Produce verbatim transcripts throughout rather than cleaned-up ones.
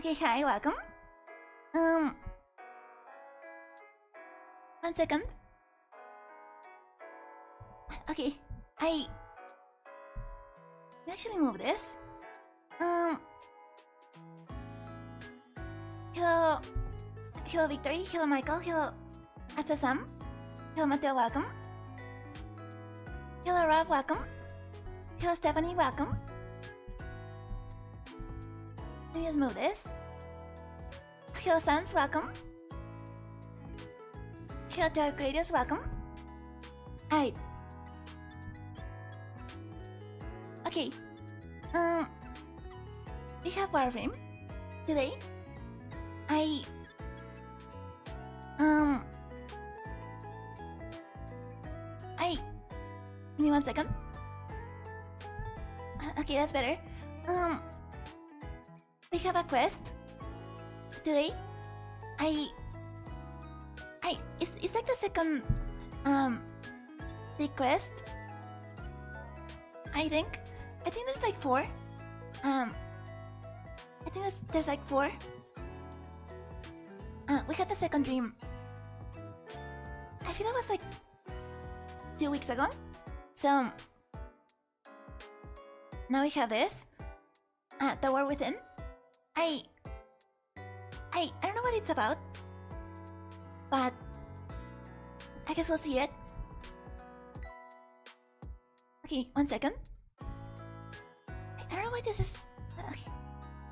Okay, hi, welcome. Um, one second. Okay, I actually move this. Um, hello, hello Victory, hello Michael, hello Atasam, hello Mateo, welcome. Hello Rob, welcome. Hello Stephanie, welcome. Let me just move this. Hello Sans, welcome. Hello Dark Radius, welcome. Alright. Okay. Um, we have Warframe today. I um I give me one second. Okay, that's better. Um, we have a quest today. I I it's it's like the second um big quest. I think. I think there's like four. Um, I think there's, there's like four. Uh, we had the second dream. I feel that was like two weeks ago. So now we have this. Uh, The War Within. I, I, I don't know what it's about, but I guess we'll see it. Okay, one second. I don't know why this is... Okay,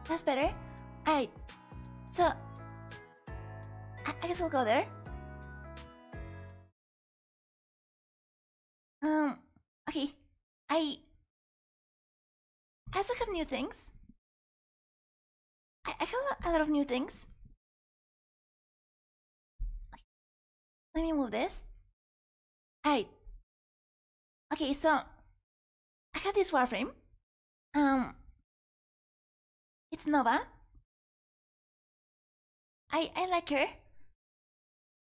that's better. Alright, so... I, I guess we'll go there. Um, okay. I... I also have new things. I, I have a lot of new things. Okay. Let me move this. Alright. Okay, so... I have this Warframe. Um, it's Nova. I I like her.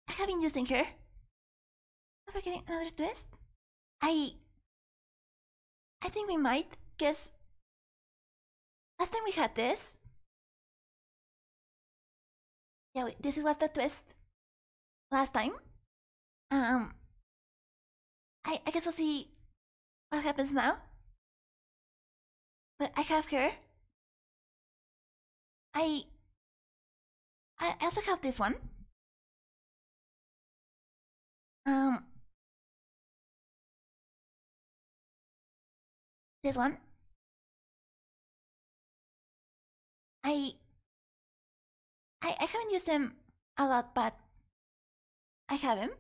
I have been using her. Are we getting another twist? I I think we might, because last time we had this. Yeah, wait, this was the twist last time. Um, I I guess we'll see what happens now. But I have her. I I also have this one. Um This one. I I I haven't used him a lot, but I have him.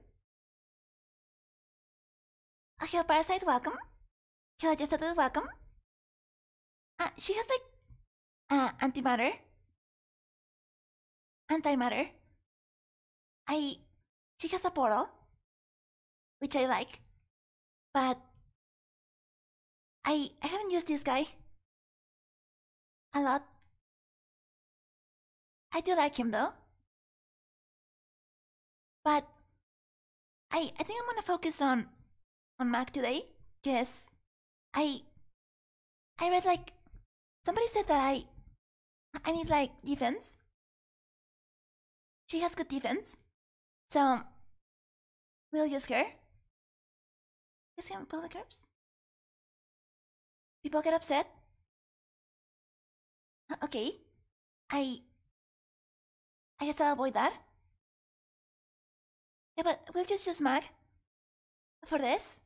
Oh, hello Parasite, welcome. Hello Justatus, welcome. Uh, she has like uh, antimatter, antimatter. I she has a portal, which I like, but I I haven't used this guy a lot. I do like him though, but I I think I'm gonna focus on on Mag today, because I I read like. Somebody said that I I need like defense. She has good defense. So we'll use her. Just gonna pull the curves. People get upset. Okay. I I guess I'll avoid that. Yeah, but we'll just use Mag for this.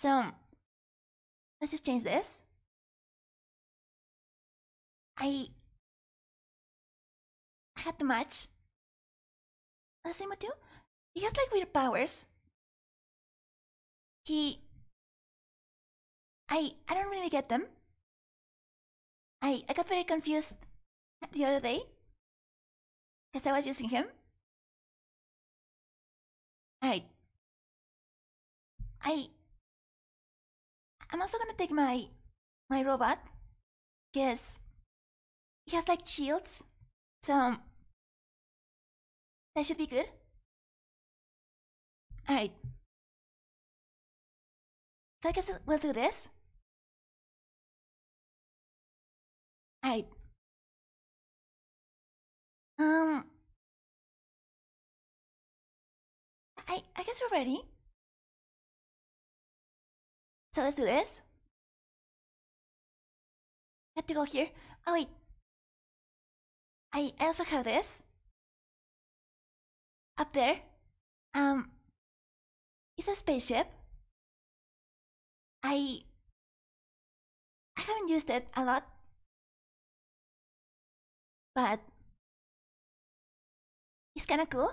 So let's just change this. I had to match. Let's see, Matthew. He has like weird powers. He. I I don't really get them. I I got very confused the other day because I was using him. Alright. I. I'm also gonna take my my robot, because he has like shields, so that should be good. Alright. So I guess we'll do this. Alright. Um. I I guess we're ready. So let's do this. I have to go here. Oh wait. I also have this. Up there. Um. It's a spaceship. I. I haven't used it a lot. But it's kinda cool.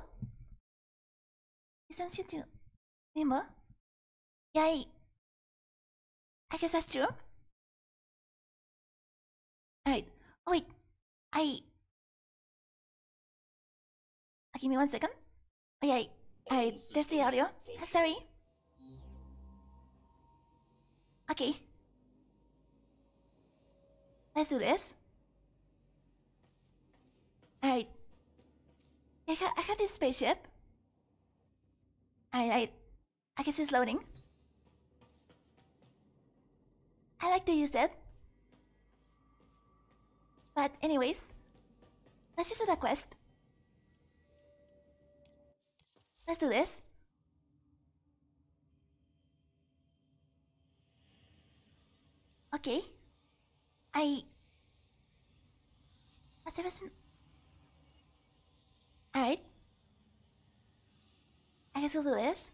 It sends you to Nimbo. Yeah, I, I guess that's true. Alright. Oh wait. I uh, give me one second. Oh yeah, alright, there's the audio. Uh, sorry. Okay. Let's do this. Alright, I, ha I have this spaceship. Alright, I, I guess it's loading. I like to use that. But anyways, let's just do that quest. Let's do this. Okay. I... Was there an... Alright. I guess we'll do this.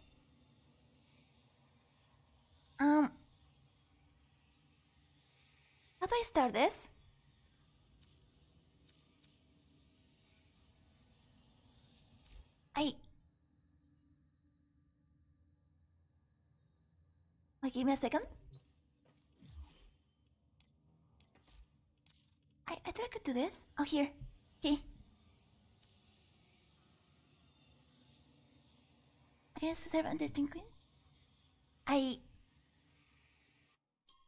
Um... How do I start this? I... Wait, give me a second. I, I thought I could do this. Oh, here. Okay. I guess it's around the Queen. I...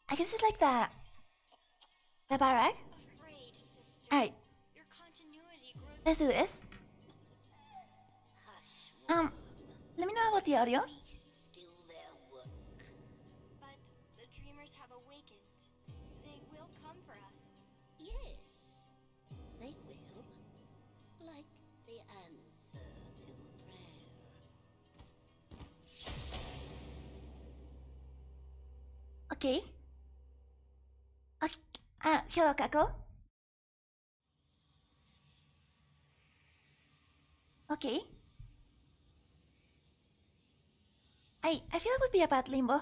I guess it's like the... The barrack? Alright. Let's do this. Um, let me know about the audio. Okay. Okay. Uh, hello, Kako. Okay. I I feel it would be about Limbo.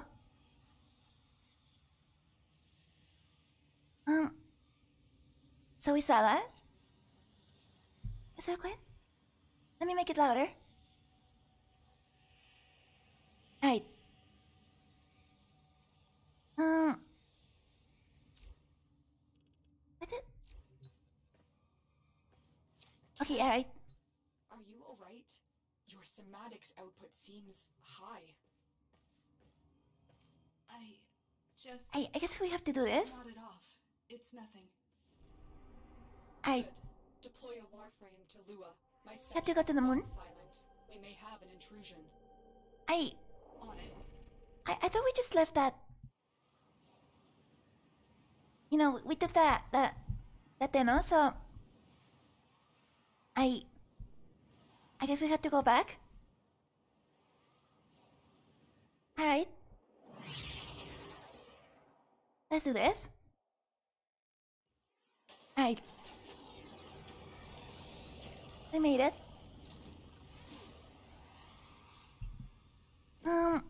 Um. So we saw that. Is that quiet? Let me make it louder. All right. Um. That's it. Okay, alright. Are you alright? Your somatics output seems high. I just. I, I guess we have to do this. Not it off. It's nothing. I Good. Deploy a warframe to Lua. Myself. Have to go to the moon. Silent. We may have an intrusion. I. On it. I I thought we just left that. You know, we took that that that Tenno, so I I guess we have to go back. Alright. Let's do this. Alright. We made it. Um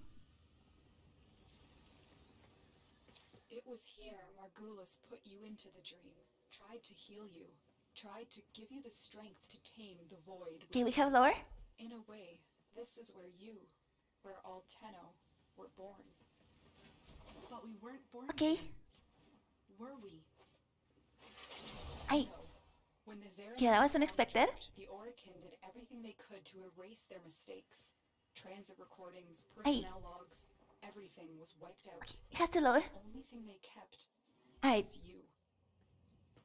It was here. Margulis put you into the dream, tried to heal you, tried to give you the strength to tame the void. Okay, we have lore? In a way, this is where you, where all Tenno, were born. But we weren't born. Okay. Were we? I... When the Zariman yeah, that was unexpected. The Orokin did everything they could to erase their mistakes. Transit recordings, personnel I... logs, everything was wiped out. Okay, it has to load. The only thing they kept... Alright.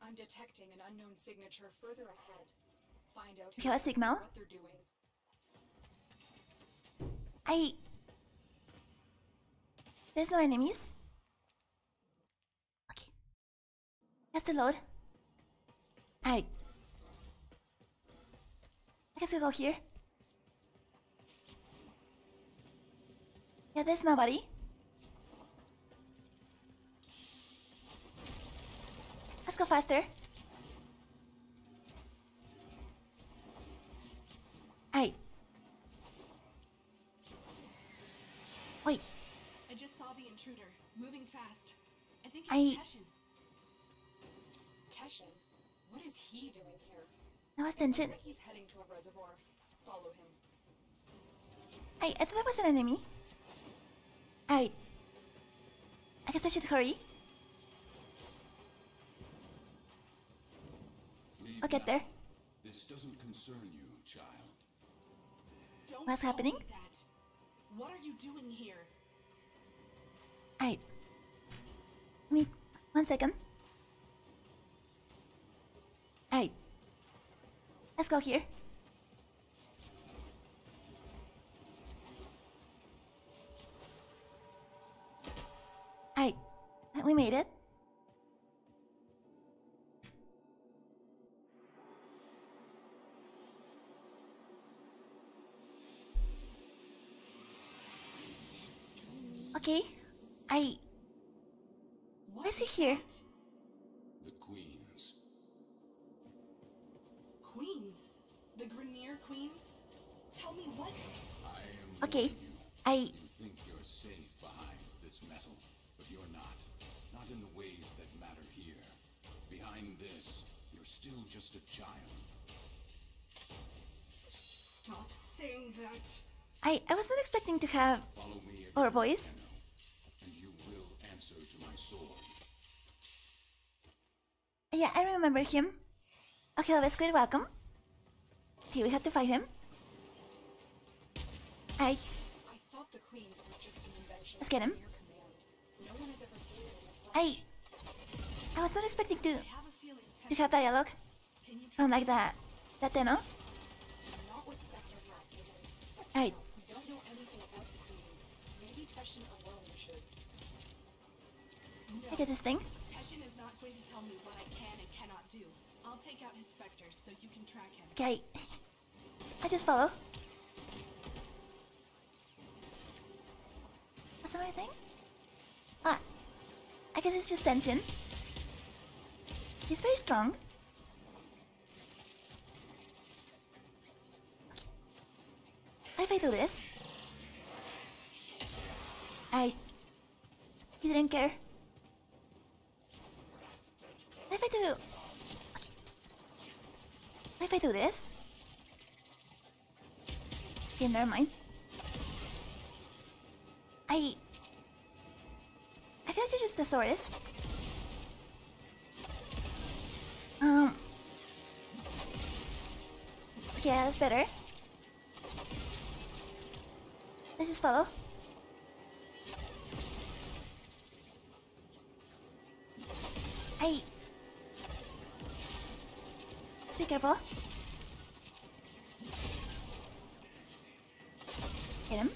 I'm detecting an unknown signature further ahead. Find out who has signal. What they're doing. I. There's no enemies. Okay. Just to load. Alright. I guess we go here. Yeah, there's nobody. Let's go faster. Alright. Wait. I just saw the intruder moving fast. I think it's Teshin. Teshin? What is he doing here? No, it's Teshin. Like he's heading to a reservoir. Follow him. I I thought that was an enemy. Alright. I guess I should hurry. Leave I'll get now. There. This doesn't concern you, child. Don't What's happening? That. What are you doing here? Alright. Me one second. Alright. Let's go here. Alright. We made it. Okay. I... Why is he here? The Queens. Queens? The Grineer Queens? Tell me what? I am okay. You. I... You think you're safe behind this metal, but you're not. Not in the ways that matter here. Behind this, you're still just a child. Stop saying that. I... I was not expecting to have... Follow me again, or voice. Tenno. Yeah, I remember him. Okay, let's quit. Welcome. Okay, we have to fight him. I. I thought the Queens were just an invention. Let's get him. No one has ever seen it in the I. I was not expecting to. To have dialogue. From like that. That Tenno. Alright. We don't know anything about the Queens. Maybe Teshin alone should. I get this thing. Teshin is not going to tell me what I can and cannot do. I'll take out his specters so you can track him. Okay. I just follow. That's not anything. Ah, I guess it's just Tension. He's very strong. What if I do this? I. He didn't care. What if I do... Okay. What if I do this? Okay, never mind. I... I feel like it's just Thesaurus. Um... Yeah, that's better. Let's just follow. I... Be careful. Hit him.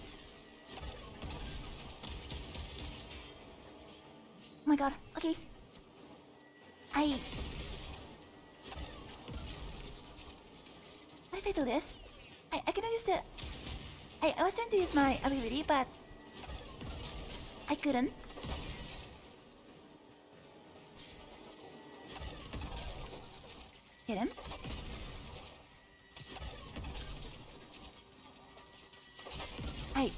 Oh my god, okay. I... What if I do this? I, I cannot use the... I, I was trying to use my ability, but... I couldn't. Hit him. Alright.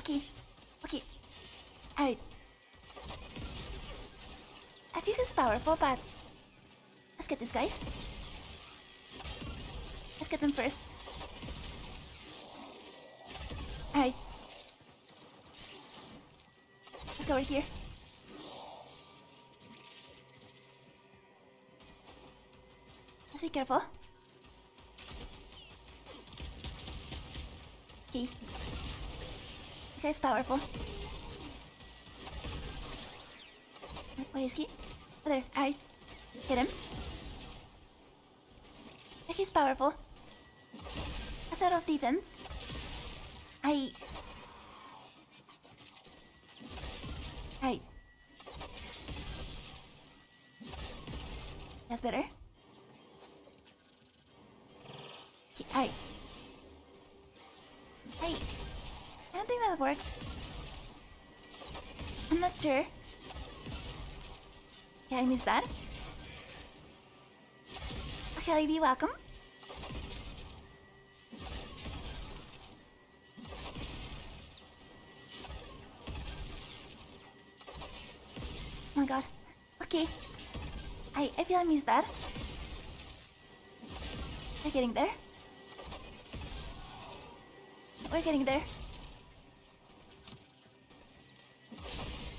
Okay. Okay. Alright. I think it's powerful, but... Let's get these guys. Let's get them first. Alright. Let's go over here. Let's be careful. Okay. This guy's powerful. Where is he? Oh, there. I hit him. Like he's powerful. That's out of defense. I. Alright. That's better. Hey. Hey. I don't think that would work. I'm not sure. Can I miss that? Shall I be welcome? Oh my god. Okay. I, I feel I missed that. We're getting there. We're getting there.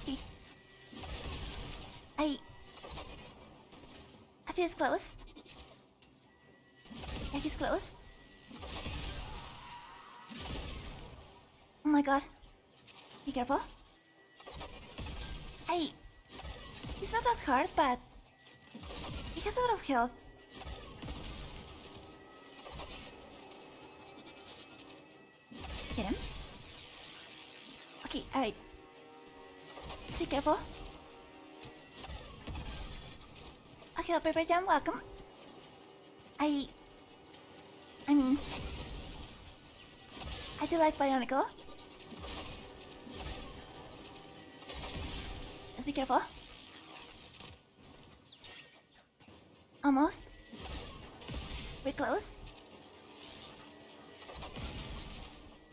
Okay. I... I feel it's close. I feel it's close. Oh my god. Be careful. I... It's not that hard, but... It has a lot of health. Hit him. Okay, alright. Let's be careful. Okay, I'll prepare jump, welcome. I... I mean... I do like Bionicle. Let's be careful. Almost. We're close.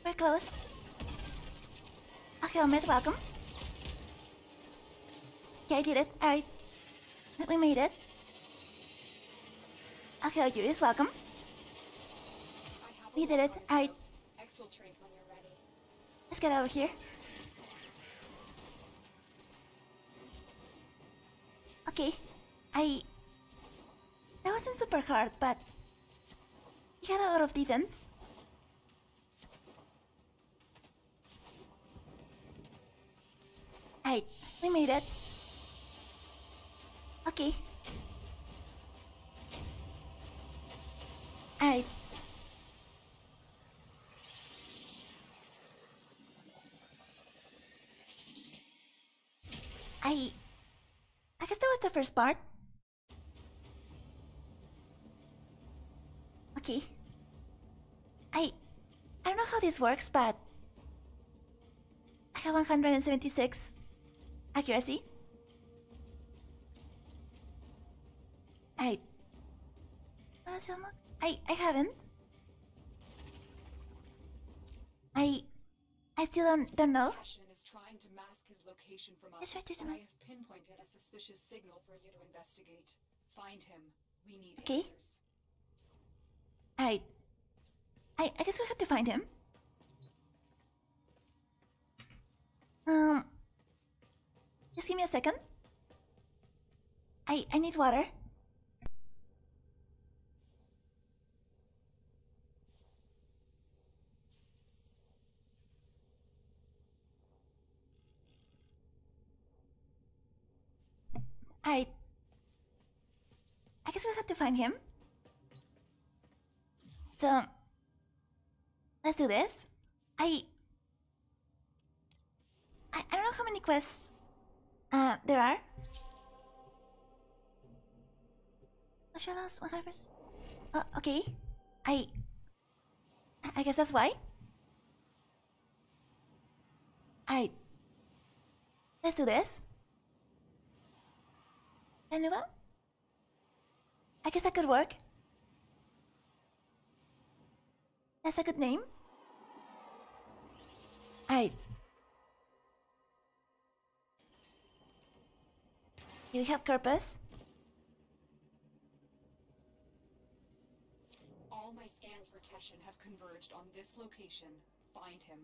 We're close. Okay, Omed, welcome. Okay, I did it. Alright. We made it. Okay, Ojuris, welcome. We did it. Alright. Let's get out of here. Okay. I... That wasn't super hard, but he had a lot of defense. Alright, we made it. Okay. Alright. I... I guess that was the first part. Okay. I... I don't know how this works, but... I have one hundred seventy-six... accuracy. Alright. I... I haven't. I... I still don't, don't know. Teshin is trying to mask his location from us. I have pinpointed a suspicious signal for you to investigate. Find him. We need okay. Answers. Alright. I, I guess we have to find him. Um... Just give me a second. I, I need water. Alright. I guess we have to find him. So, let's do this. I, I... I don't know how many quests uh, there are. What should I lose? What happens? Oh, okay. I... I guess that's why. Alright. Let's do this. And Nova? I guess that could work. That's a good name. Alright. Do we have Corpus? All my scans for Teshin have converged on this location. Find him.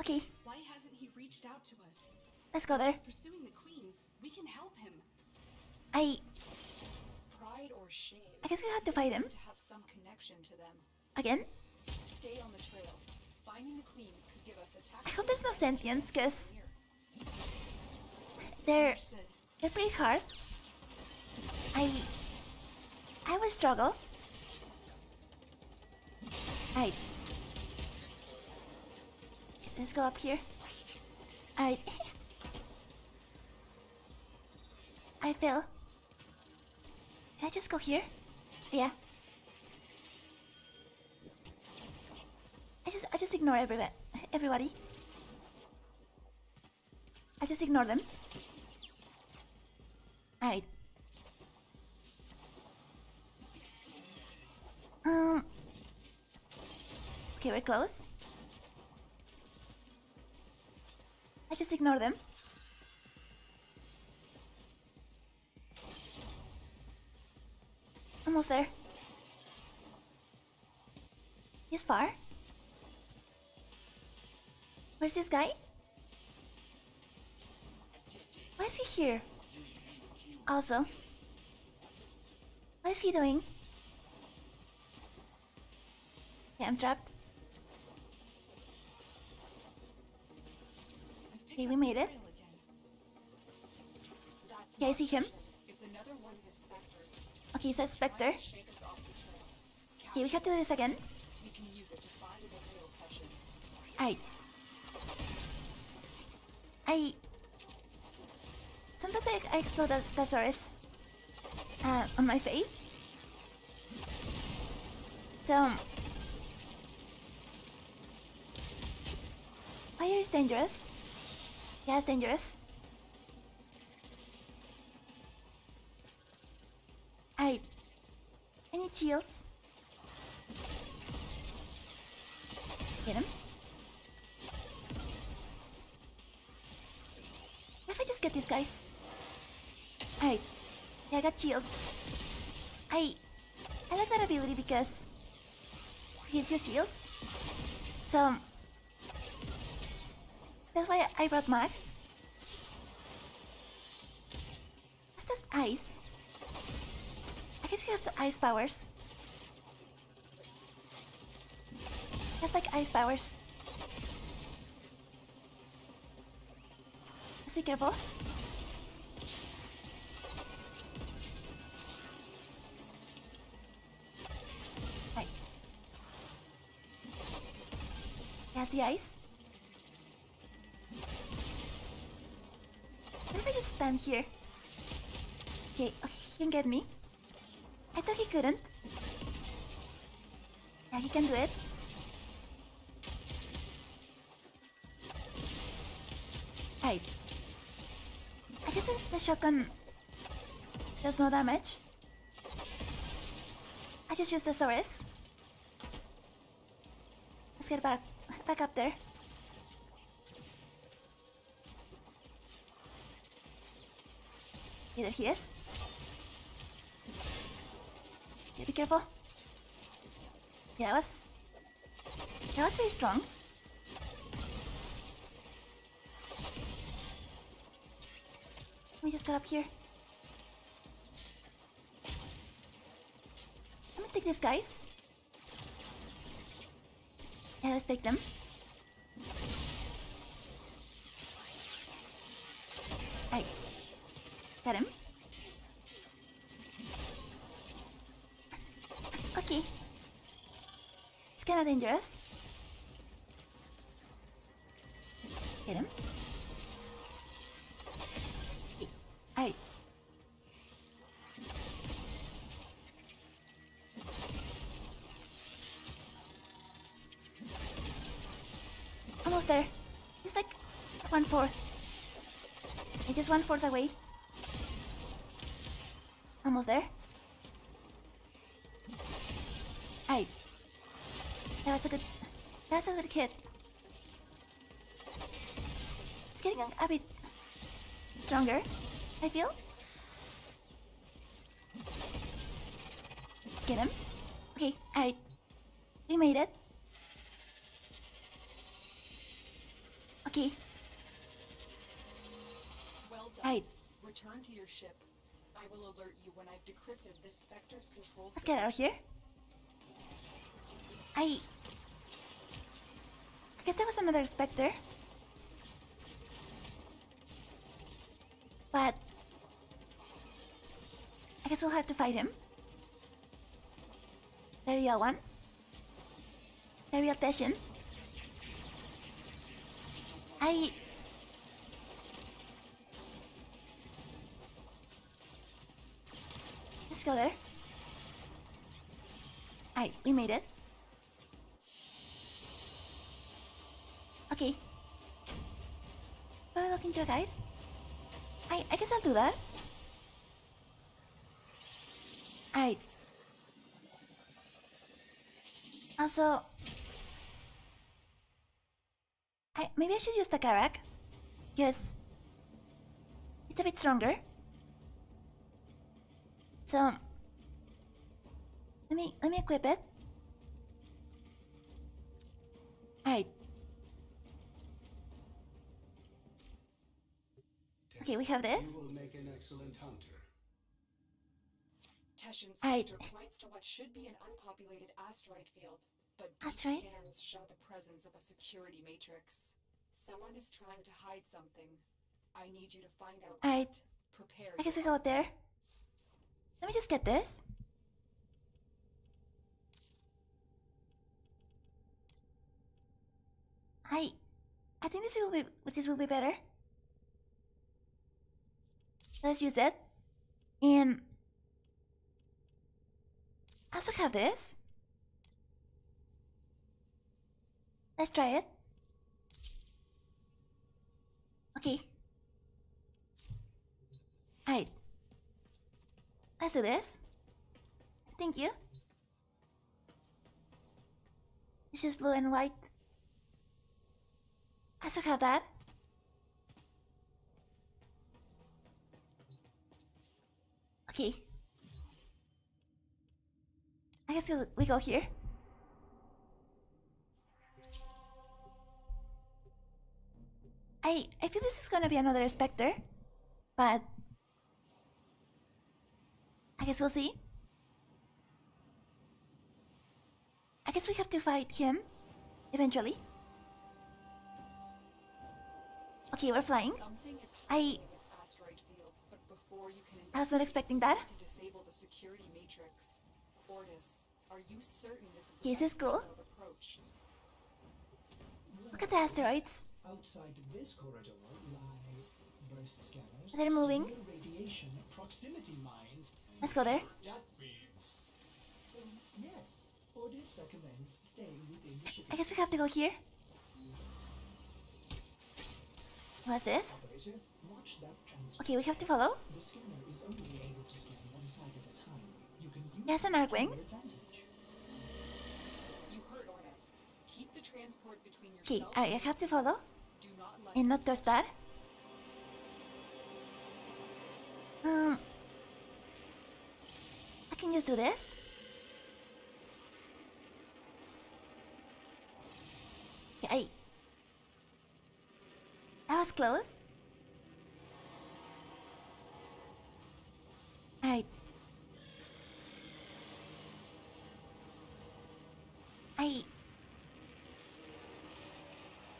Okay. Why hasn't he reached out to us? Let's go there. He's pursuing the queens. We can help him. I. Pride or shame. I guess we have to fight him. To have some connection to them. Again? Stay on the trail. Finding the queens could give us a I hope there's no sentience, cause they're they're pretty hard. I I will struggle. Alright. Let's go up here. Alright. I fell. Can I just go here? Yeah. I just I just ignore everybody. Everybody. I just ignore them. All right. Um. Okay, we're close. I just ignore them. Almost there. He's far. Where's this guy? Why is he here? Also, what is he doing? Yeah, I'm trapped. Okay, we made it. Yeah, I see him. Okay, so Spectre. Okay, we have to do this again. Alright. I... Sometimes I, I explode that thesaurus uh, on my face. So... Fire is dangerous. Yeah, it's dangerous. Alright. I need shields. Get him. What if I just get these guys? Alright. Yeah, I got shields. I... I like that ability because... it gives you shields. So... that's why I brought Mag. What's that ice? I guess he has ice powers. That's like ice powers. Let's be careful. Right. He has the ice. What if I just stand here? Okay, okay, he can get me. I thought he couldn't. Yeah, he can do it. Right. I guess the, the shotgun does no damage. I just used the Saurus. Let's get back back up there. There he is. Yeah, be careful. Yeah, that was... that was very strong. We just got up here. I'm gonna take these guys. Yeah, let's take them. Alright. Got him. Okay. It's kinda dangerous. Get him. Alright. Almost there. He's like one fourth. He's just one fourth away. Almost there. Alright. That was a good... that's a good hit. It's getting a bit stronger, I feel. Let's get him. Okay, alright. We made it. Okay. Well done. Alright. Return to your ship. I will alert you when I've decrypted this Spectre's control system. Let's get out of here. I... I guess there was another Spectre. But... I guess we'll have to fight him. The real one. The real Teshin. I... Let's go there. Alright, we made it. Okay. Am I looking to a guide? I, I guess I'll do that. Alright. Also... I, maybe I should use the Karak. Yes. It's a bit stronger. So... Let me, let me equip it. Alright. Okay, we have this. You will make an excellent hunter. Teshin's sector points to what should be an unpopulated asteroid field, but asteroid? Scans show the presence of a security matrix. Someone is trying to hide something. I need you to find out. All right. Prepare. I guess we go out there. Let me just get this. I, I think this will be this will be better. Let's use it. And I also have this. Let's try it. Okay. Alright. Let's do this. Thank you. It's just blue and white. I still have that. Okay. I guess we, we go here. I I feel this is gonna be another Spectre, but I guess we'll see. I guess we have to fight him eventually. Okay, we're flying. I. I was not expecting that. Okay, this is cool. Look at the asteroids. They're moving. Let's go there. I guess we have to go here. What's this? Okay, we have to follow. Yes, an Arcwing. Okay, alright, I have to follow. And not touch that. Um, I can just do this. Okay, I... That was close. Alright. I...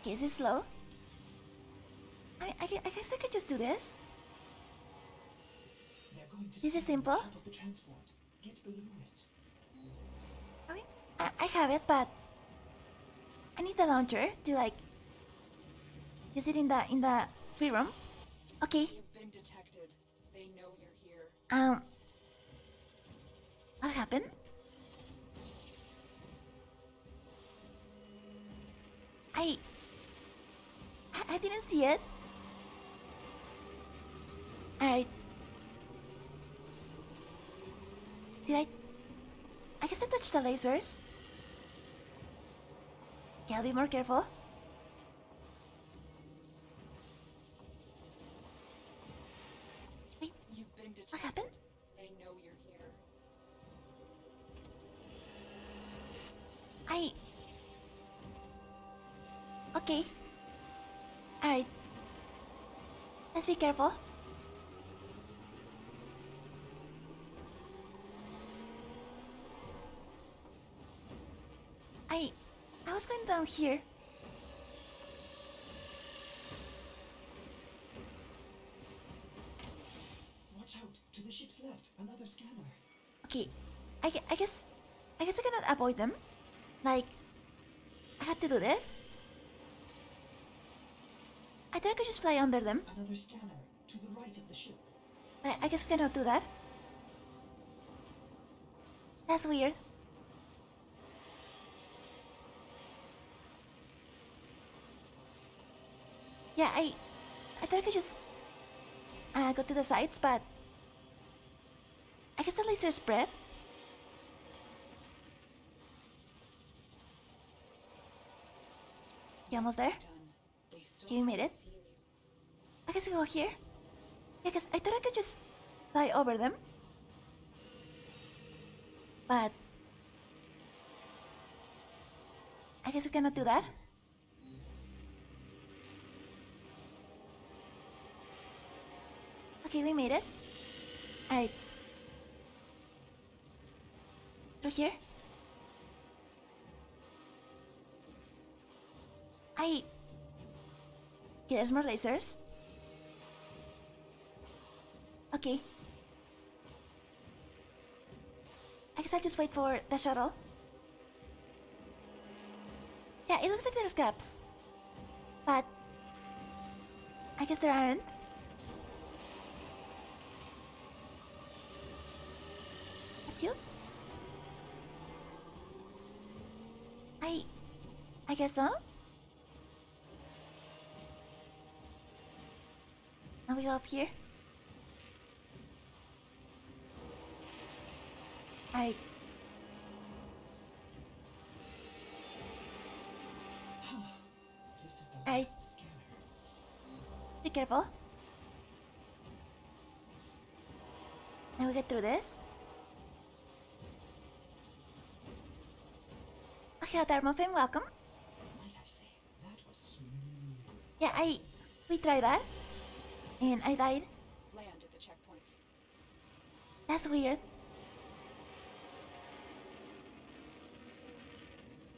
Okay, is this slow? I, I, I guess I could just do this. This is simple. I mean, I, I have it, but... I need the launcher to like... Use it in the, in the free room. Okay. Um... What happened? I... I, I didn't see it. Alright. Did I... I guess I touched the lasers. Okay, I'll be more careful. Wait, what happened? They know you're here. I... Okay. Alright. Let's be careful. I... I was going down here. Watch out! To the ship's left, another scanner. Okay. I, I guess... I guess I cannot avoid them. Like... I had to do this. I think I could just fly under them. Another scanner to the right of the ship. I, I guess we cannot do that. That's weird. Yeah, I... I thought I could just... Uh, go to the sides, but... I guess the laser spread? You almost there? Can you made it? I guess we go here? Yeah, I guess I thought I could just... fly over them. But... I guess we cannot do that? Okay, we made it. Alright. Through here? I... Okay, there's more lasers. Okay. I guess I'll just wait for the shuttle. Yeah, it looks like there's gaps. But... I guess there aren't. You? I... I guess so? Now we go up here. Alright. Alright. Be careful. Now we get through this. Okay, Warframe, welcome. Yeah, I... we tried that. And I died. That's weird.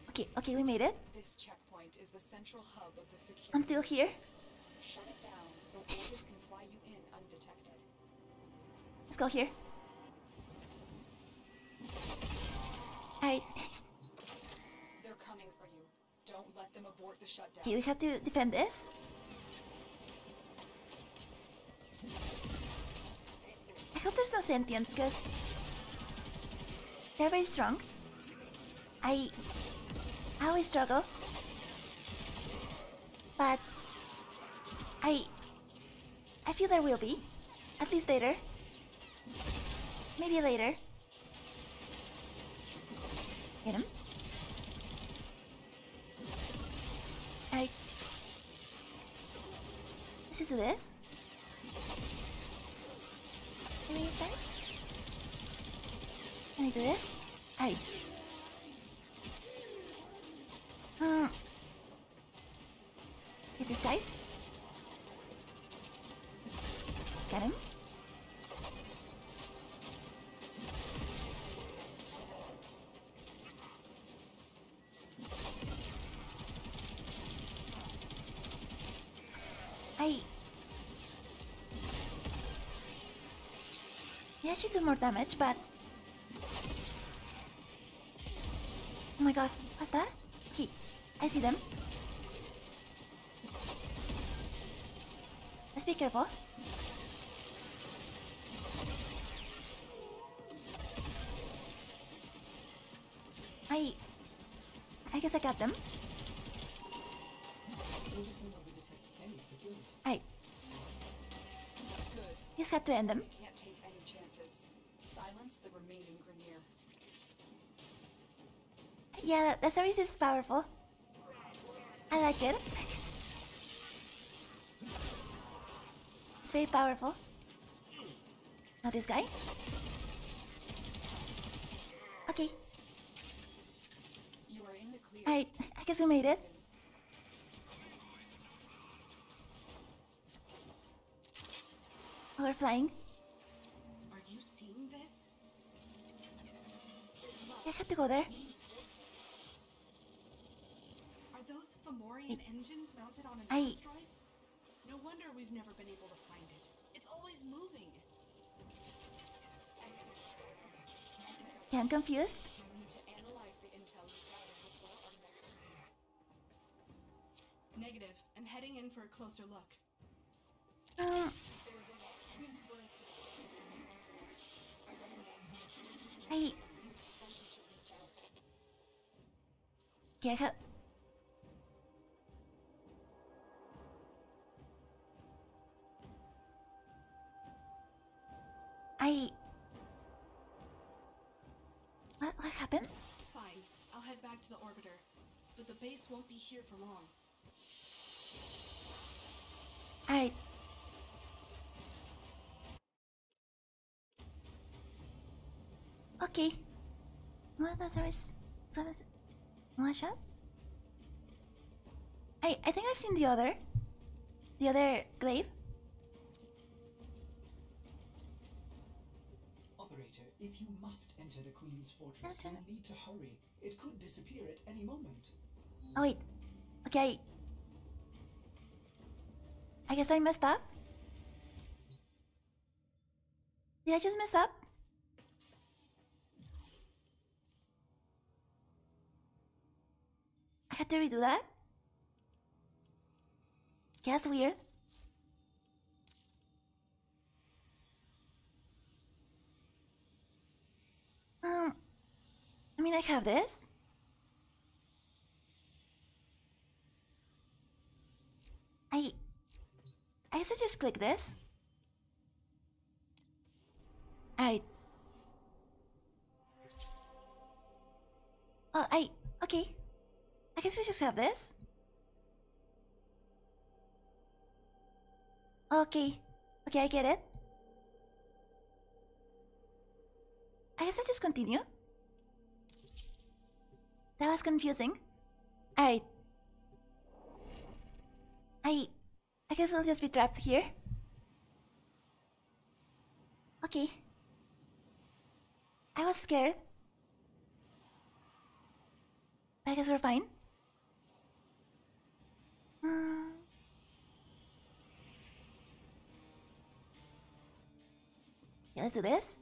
Okay, okay, we made it. This checkpoint is the central hub of the security. I'm still here. Shut it down so Ordis can fly you in undetected. Let's go here. Alright. Don't let them abort the shutdown. Okay, we have to defend this. I hope there's no sentience, because they're very strong. I, I always struggle. But I, I feel there will be. At least later. Maybe later. Get him. I... Let's just do this. Can we get back? Can I do this? Alright. Um... Get these guys. Got him. Yeah, I should do more damage, but... Oh my god, what's that? Okay, I see them. Let's be careful. I... I guess I got them. Alright. You just have to end them. The remaining Grineer. Yeah, the service is powerful. I like it. It's very powerful. Now this guy. Okay. You are in the clear. Alright, I guess we made it. Oh, we're flying. I had to go there. Are those Fomorian engines mounted on an asteroid? No wonder we've never been able to find it. It's always moving. Yeah, I'm confused. We need to analyze the intel before our next meeting. Negative. I'm heading in for a closer look. Uh, I que haga... I... What, what happened? Fine, I'll head back to the orbiter, but the base won't be here for long. All right. Okay. What well, is one shot? I I think I've seen the other, the other glaive. Operator, if you must enter the Queen's fortress, you need to hurry. It could disappear at any moment. Oh wait. Okay. I guess I messed up. Did I just mess up? I had to redo that? Okay, that's weird. Um, I mean, I have this. I... I guess I just click this. Alright. Oh, I... Okay. I guess we just have this. Okay. Okay, I get it. I guess I'll just continue. That was confusing. Alright. I... I guess I'll just be trapped here. Okay. I was scared. I guess we're fine. Hmm. Yeah, let's do this.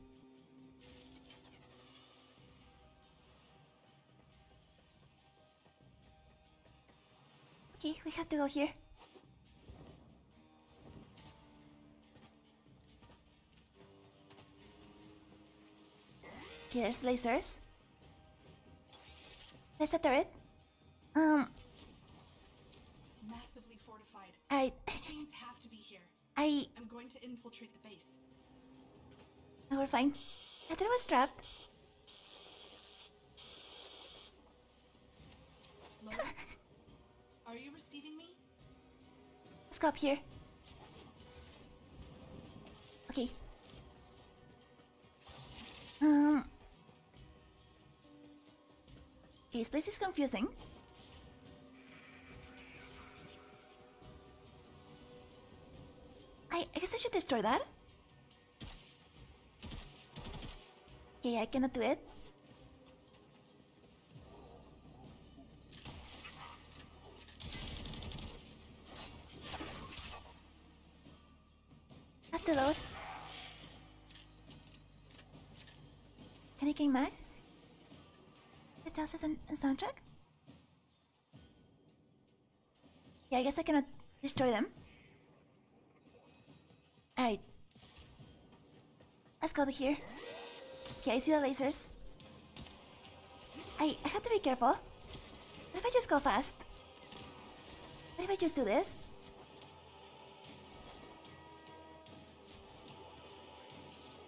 Okay, we have to go here. There's lasers. There's a turret. Um. Massively fortified. I. Things have to be here. I. I'm going to infiltrate the base. Oh, we're fine. I thought I was trapped. Lois, are you receiving me? Let's go up here. Okay. Um. This place is confusing. I, I guess I should destroy that. Okay, I cannot do it. That's too loud. Can I get Mag? It tells us a, a soundtrack? Yeah, I guess I cannot destroy them. Alright. Let's go to here. Okay, I see the lasers. I, I have to be careful. What if I just go fast? What if I just do this?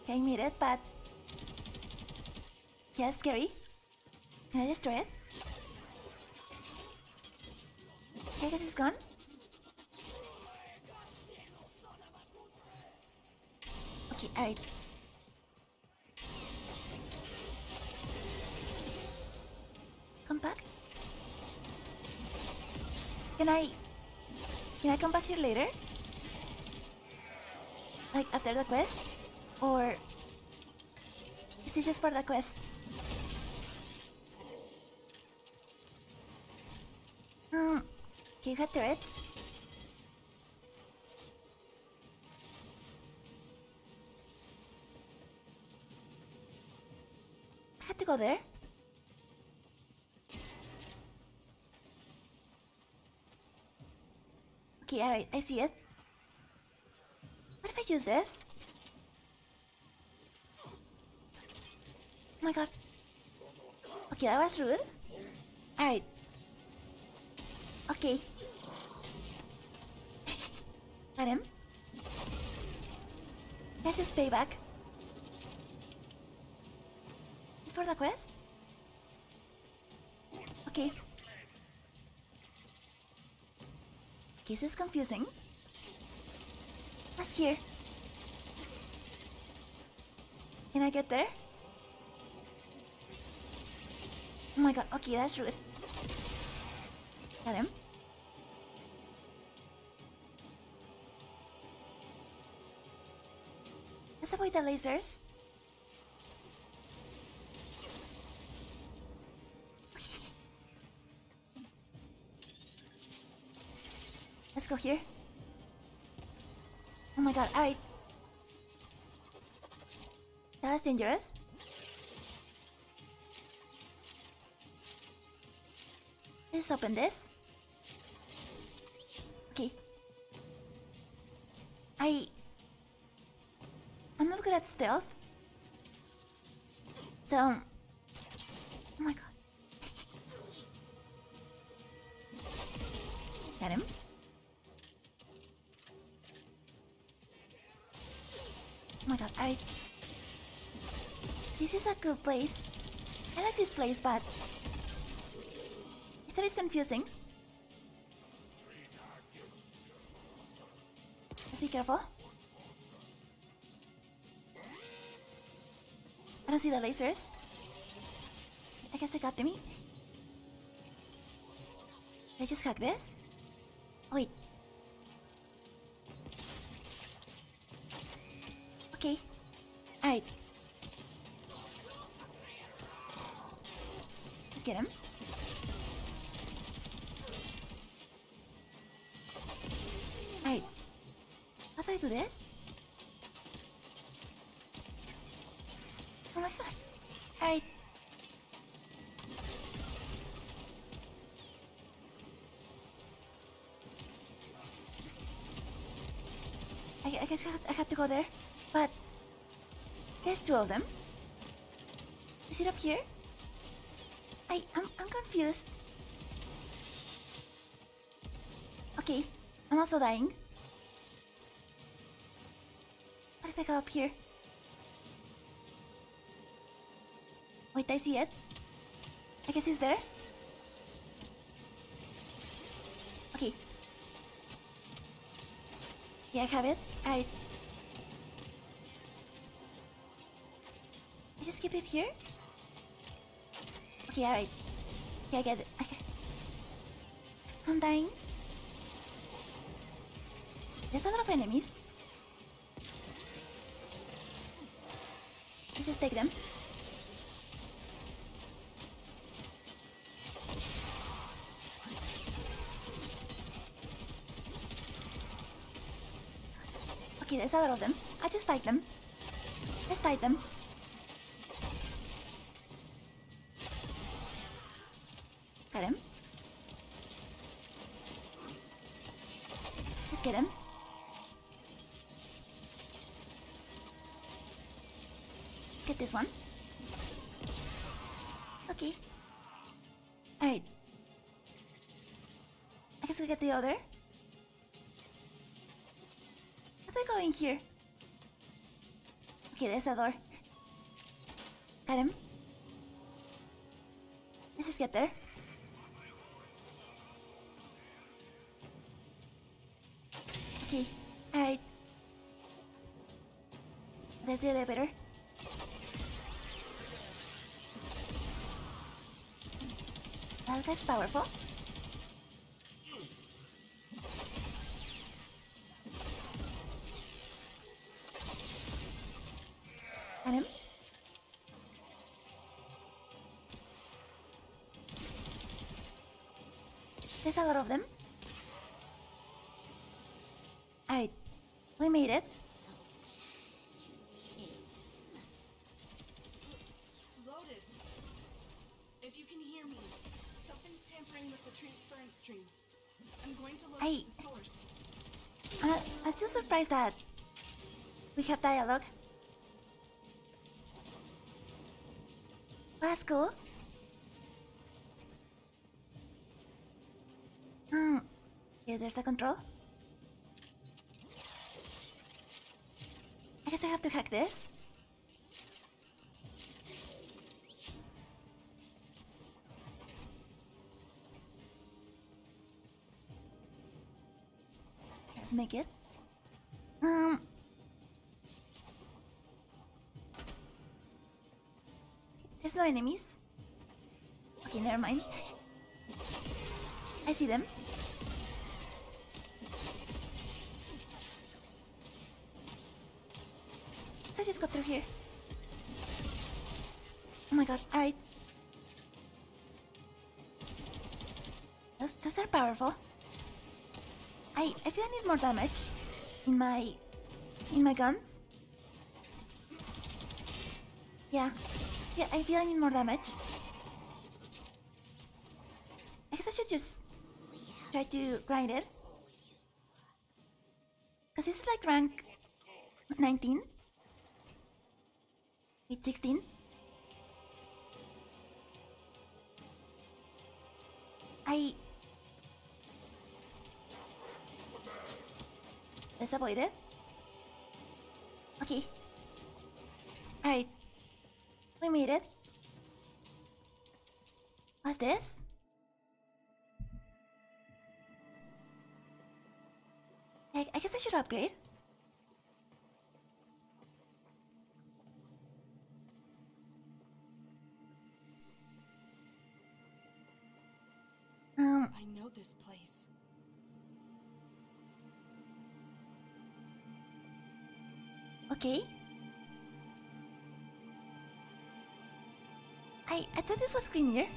Okay, I made it, but... Yeah, it's scary. Can I destroy it? Okay, I guess it's gone. Okay, alright. Come back? Can I... Can I come back here later? Like, after the quest? Or... Is it just for the quest? Um, okay, we got turrets. I had to go there. Okay, alright, I see it. What if I use this? Oh my god. Okay, that was rude. Alright. Okay. Got him. That's just payback. It's for the quest? Okay. Okay, this is confusing. That's here. Can I get there? Oh my god, okay, that's rude. Got him. Let's avoid the lasers. Let's go here. Oh my god, alright. That was dangerous. Let's open this. Okay. I... I'm not good at stealth. So... Oh my god. Got him. Oh my god, alright. This is a cool place. I like this place, but... it's a bit confusing. Let's be careful. I don't see the lasers. I guess they got to me. Did I just hack this? Wait. Okay. Alright. Let's get him. How do I do this? Oh my god. Alright. I, I guess I had, I had to go there. But... there's two of them. Is it up here? I... I'm, I'm confused. Okay. I'm also dying. I go up here. Wait, I see it. I guess he's there. Okay. Yeah, I have it. Alright. I just keep it here. Okay, alright. Yeah, I get it. Okay. I'm dying. There's a lot of enemies. Let's just take them. Okay, there's a lot of them. I'll just fight them. Let's fight them. Got him. Let's get him. Get this one. Okay. Alright. I guess we get the other. How do I go in here? Okay, there's the door. Got him. Let's just get there. Okay. Alright. There's the elevator. That guy's powerful. Got him. There's a lot of them. Alright, we made it. I... Uh, I'm still surprised that we have dialogue. Well, that's cool. Um, Okay, there's the control. I guess I have to hack this. Let's make it. Um. There's no enemies. Okay, never mind. I see them. So I just got through here. Oh my god, alright. Those, those are powerful. I, I feel I need more damage in my, in my guns. Yeah. Yeah, I feel I need more damage. I guess I should just try to grind it. Because this is like rank nineteen. Wait, sixteen. I... Let's avoid it. Okay. Alright. We made it. What's this? I, I guess I should upgrade. Um. I know this place. Okay. I I thought this was Grineer.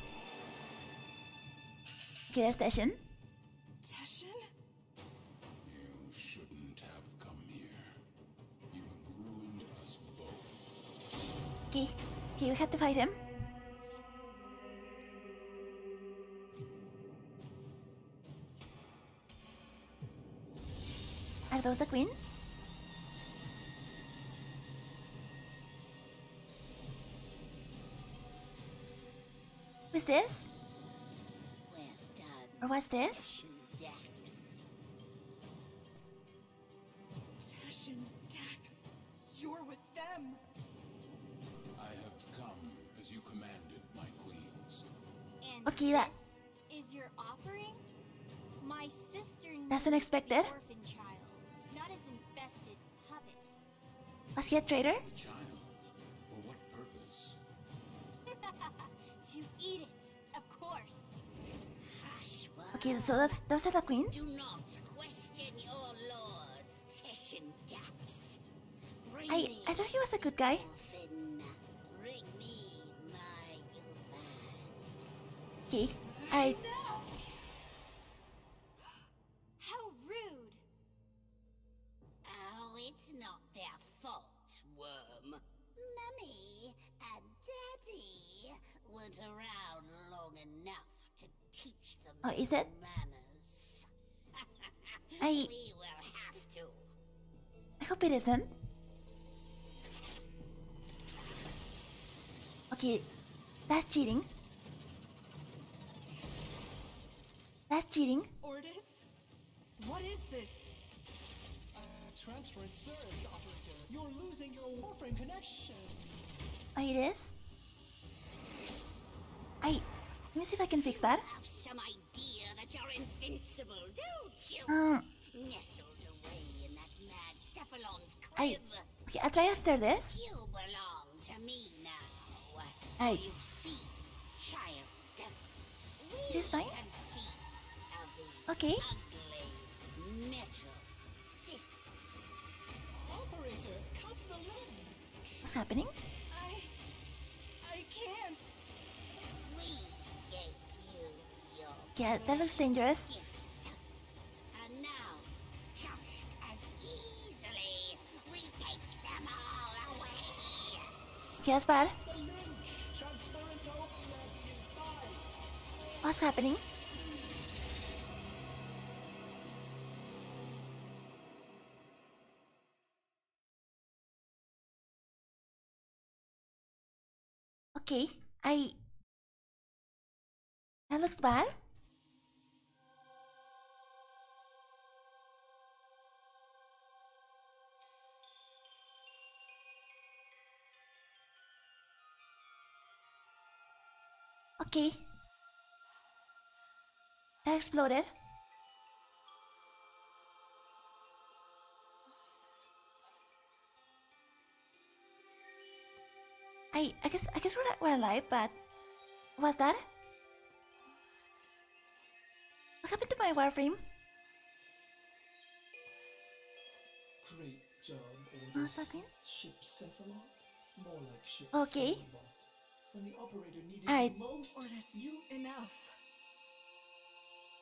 Okay, there's Teshin. Teshin? You shouldn't have come here. You have ruined us both. Okay, okay, we have to fight him. Are those the queens? Who's this? Well done, or what's this? Teshin Dax. Teshin Dax, you're with them. I have come as you commanded, my queens. And okay, that is your offering. My sister. That's unexpected. Orphan child, not its infested puppet. Was he a traitor? The child. For what purpose? To eat it, of course. Okay, so that's, those are the queens. Do not question your lords, Teshin Dax. Bring I I thought he was a good guy. Bring me my okay, alright. How rude! Oh, it's not their fault, worm. Mummy and Daddy weren't around long enough to teach them oh, is it? manners. I... We will have to. I hope it isn't. Okay, that's cheating. That's cheating. Ordis, what is this? Transferred surge operator. You're losing your Warframe connection. Oh, it is? I... Let me see if I can fix that. You have some idea that you're invincible, don't you? Um... Nestled away in that mad Cephalon's crib. I... Okay, I'll try after this. You belong to me now. I... You see, child. We just fine? Okay. Ugly metal. Operator, cut the limb. What's happening? I... I can't. We gave you your yeah, that looks dangerous. Gifts. And now, just as easily, we take them all away. Okay, that's bad. What's happening? Okay, I... That looks bad. Ok. Explorer. I I guess I guess we're we're alive, but what's that? What happened to my Warframe? Great job, Ordis. Ship Cephalon, more like ship. Okay. When the operator needed right. most, Ordis, you enough.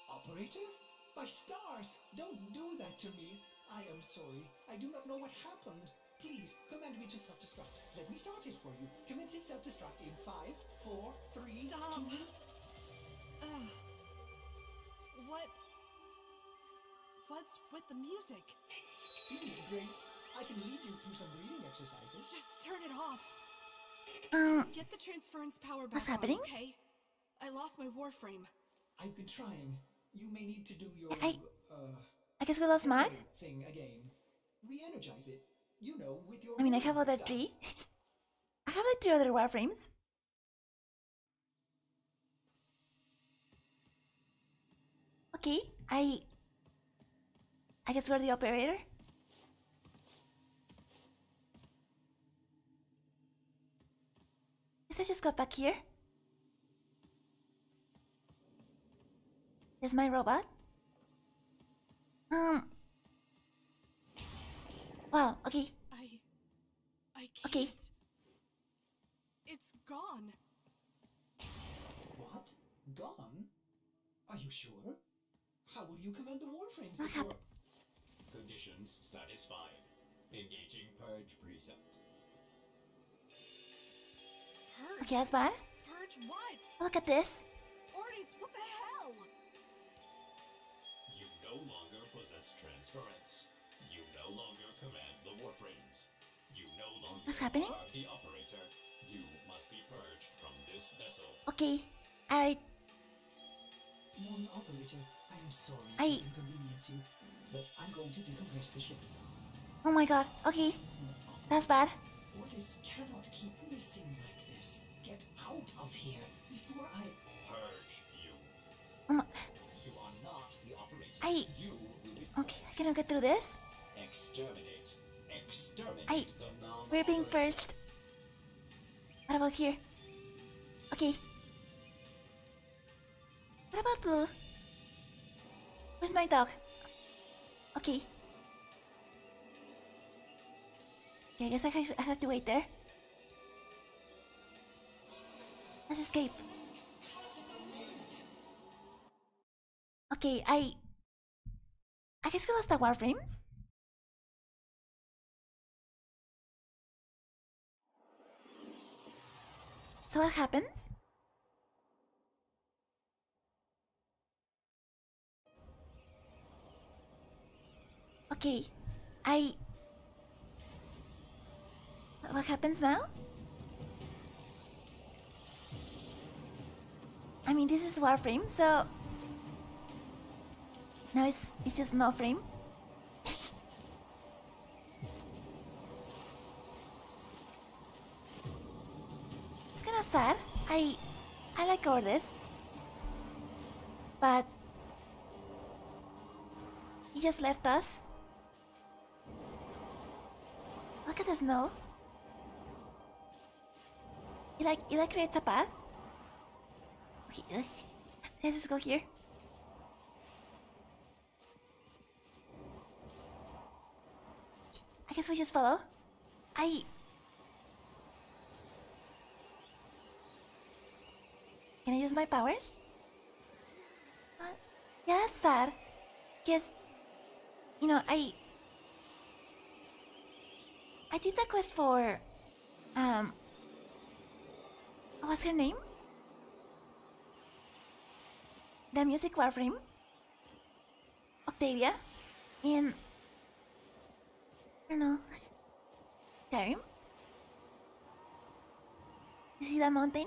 Operator? My stars! Don't do that to me. I am sorry. I do not know what happened. Please, command me to self-destruct. Let me start it for you. Commencing self-destruct in five, four, three, Stop. two. Ugh. What? What's with the music? Isn't it great? I can lead you through some breathing exercises. Just turn it off. Um. Get the transference power back. What's happening? On, okay. I lost my Warframe. I've been trying. You may need to do your. I, uh, I guess we lost Mag. Thing again. Re-energize it. You know, with your. I mean, I have other three. I have like three other Warframes. Okay, I. I guess we're the operator. Guess I just got back here. Is my robot? Um. Wow. Okay. I. I can't. Okay. It's gone. What? Gone? Are you sure? How will you command the Warframes? What happened? Conditions satisfied. Engaging purge precept. Purge. Okay, that's bad. Purge what? Look at this. Ordis, what the hell? No longer possess transference. You no longer command the Warframes. You no longer are the operator. You must be purged from this vessel. Okay, alright. One operator, I am sorry I... to inconvenience you, but I'm going to decompress the ship. Oh my god, okay. That's bad. Ordis cannot keep missing like this. Get out of here before I purge you. Um... I... Okay, I cannot get through this. Exterminate. Exterminate I... We're being purged. What about here? Okay. What about Blue? Where's my dog? Okay. Okay, I guess I have, I have to wait there. Let's escape. Okay, I... I guess we lost the Warframes? So what happens? Okay, I... What happens now? I mean, this is Warframe, so... Now it's, it's just no frame. It's kinda sad. I I like Ordis. But he just left us. Look at the snow. It like it like creates a path. Okay, let's just go here. I guess we just follow. I... Can I use my powers? What? Yeah, that's sad. Because... You know, I... I did that quest for... Um... What's her name? The music Warframe? Octavia? And... I don't know. Karim? You see that mountain?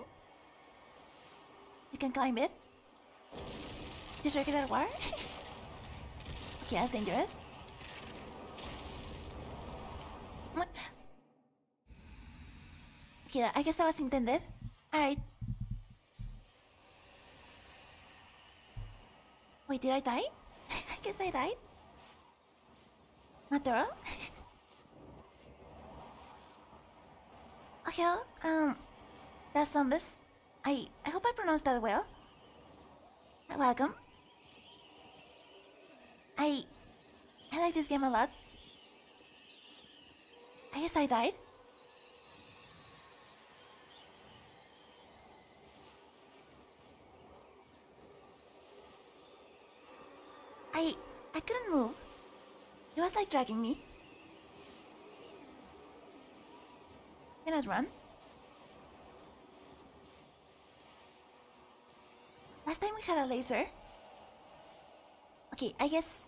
You can climb it. Just regular war? Okay, that's dangerous. What? Okay, I guess that was intended. Alright. Wait, did I die? I guess I died. Not there. Okay, um, that's zombies. I I hope I pronounced that well. Welcome. I I like this game a lot. I guess I died. I I couldn't move. It was like dragging me. Can I run? Last time we had a laser. Okay, I guess.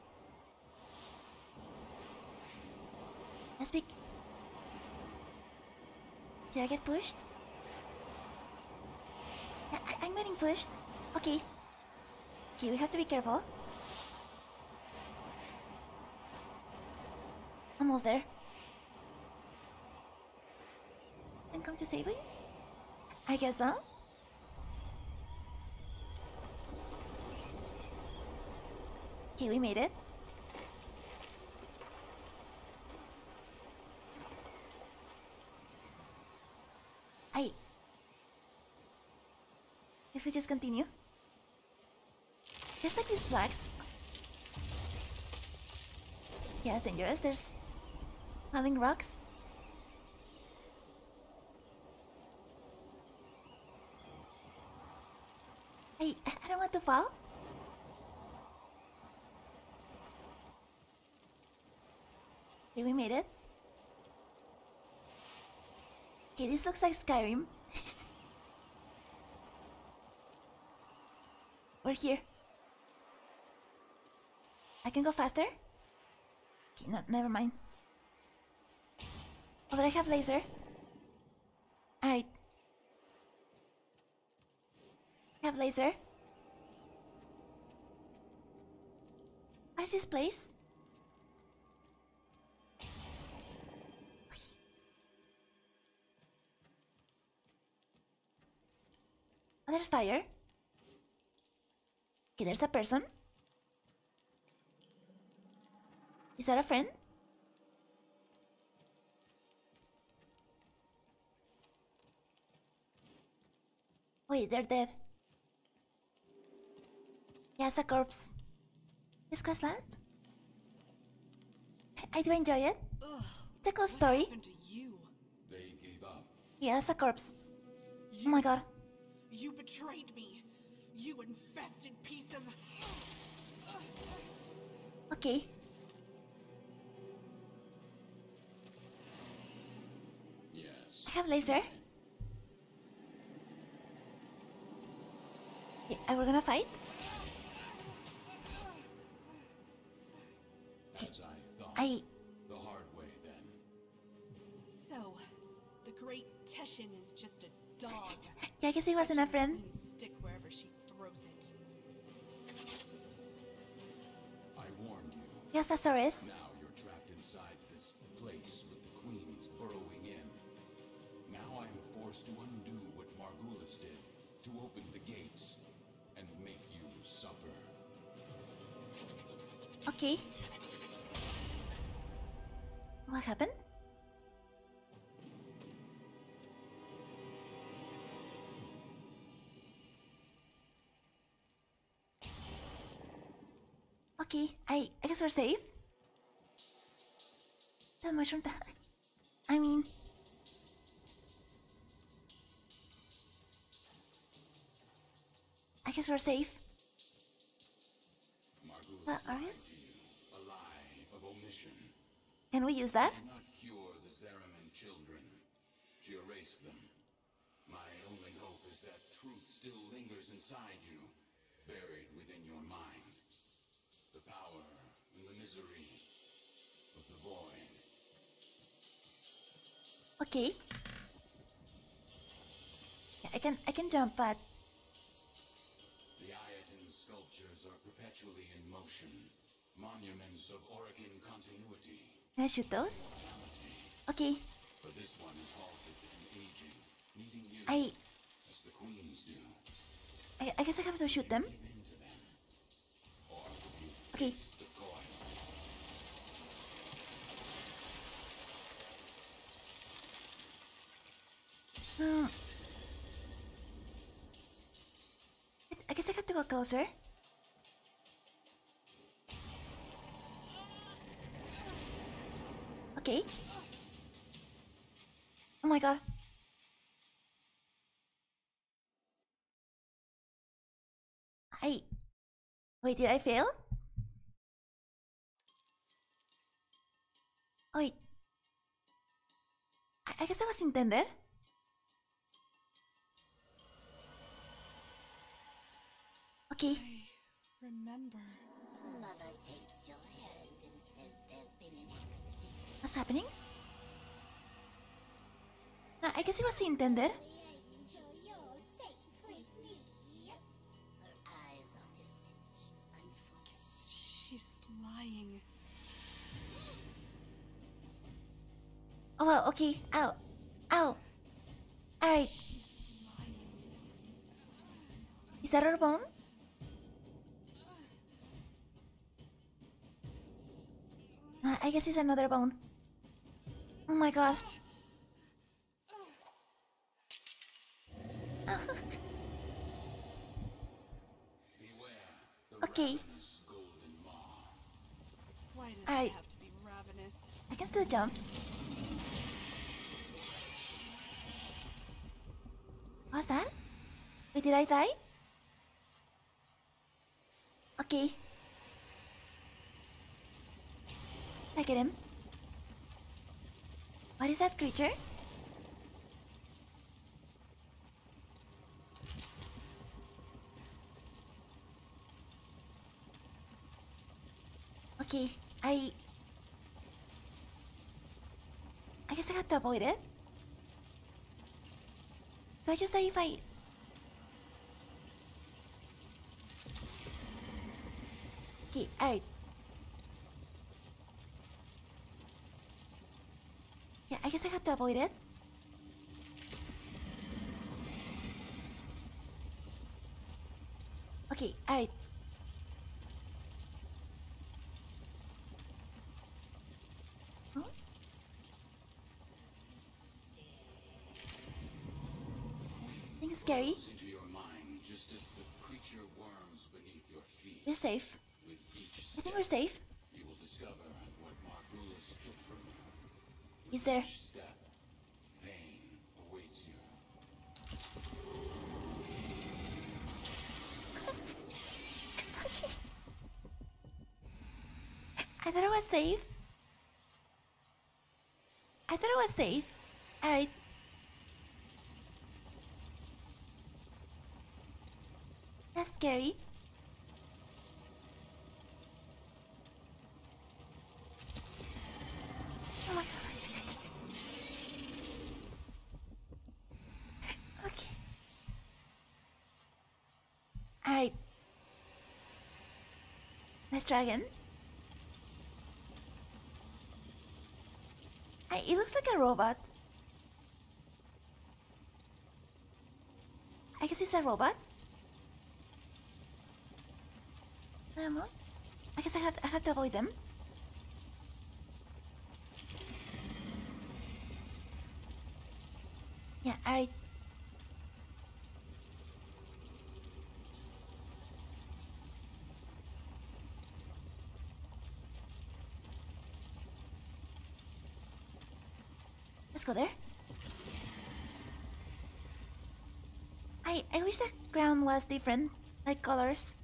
Let's be. Did I get pushed? Yeah, I I'm getting pushed. Okay. Okay, we have to be careful. Almost there. And come to save me? I guess so. Okay, we made it. I... If we just continue. Just like these flags. Yeah, it's dangerous. There's... falling rocks. I... I don't want to fall. Okay, we made it. Okay, this looks like Skyrim. We're here. I can go faster? Okay, no, never mind. Oh, but I have laser. Alright. I have laser. Where's this place? Oh, there's fire. Okay, there's a person. Is that a friend? Wait, they're dead. Yeah, it's a corpse. This grassland? I do enjoy it. It's a cool story. They gave up. Yeah, it's a corpse. You... Oh my god. You betrayed me, you infested piece of... Okay. Yes. I have laser. Yeah, are we gonna fight? As I thought, I... the hard way then. So, the great Teshin is just a dog. Yeah, I guess he wasn't a friend. Stick wherever she throws it. I warned you. Yes, that's her is. Now you're trapped inside this place with the queens burrowing in. Now I'm forced to undo what Margulis did, to open the gates and make you suffer. Okay. What happened? Okay, I, I guess we're safe. That mushroom that I mean... I guess we're safe. Margulis, uh, a lie of omission. Can we use that? She did not cure the Zariman children. She erased them. My only hope is that truth still lingers inside you, buried within your mind. The power and the misery of the void. Okay. Yeah, I can I can jump, but the Ayatin sculptures are perpetually in motion, monuments of Orokin continuity. Can I shoot those? Okay. But this one is halted and aging, needing you I... as the queens do. I I guess I have to shoot them. Aquí. Hmm. I guess I got to go closer. Okay. Oh my god. I... Wait, did I fail? Wait. I, I guess I was intended. Okay. I remember. Mother takes your hand and says there's been an accident. What's happening? Uh, I guess it was intended. Lying. Oh well, okay. Ow. Ow. Alright. Is that her bone? Uh, I guess it's another bone. Oh my god. Okay. Alright, I can still jump. What's that? Wait, did I die? Okay. I get him. What is that creature? Okay. I... I guess I have to avoid it? Do I just die if I... Okay, alright. Yeah, I guess I have to avoid it. Okay, alright. Scary. Into your mind, just as the creature worms beneath your feet. We're safe. With each step, I think we're safe. You will discover what Margulis took from you. With Is there? Each step, pain awaits you. I thought I was safe. I thought I was safe. All right. That's scary. Oh my god. Okay. Alright. Let's try again. I, it looks like a robot. I guess it's a robot. I guess I have, I have to avoid them. Yeah, alright. Let's go there. I, I wish the ground was different, like colors.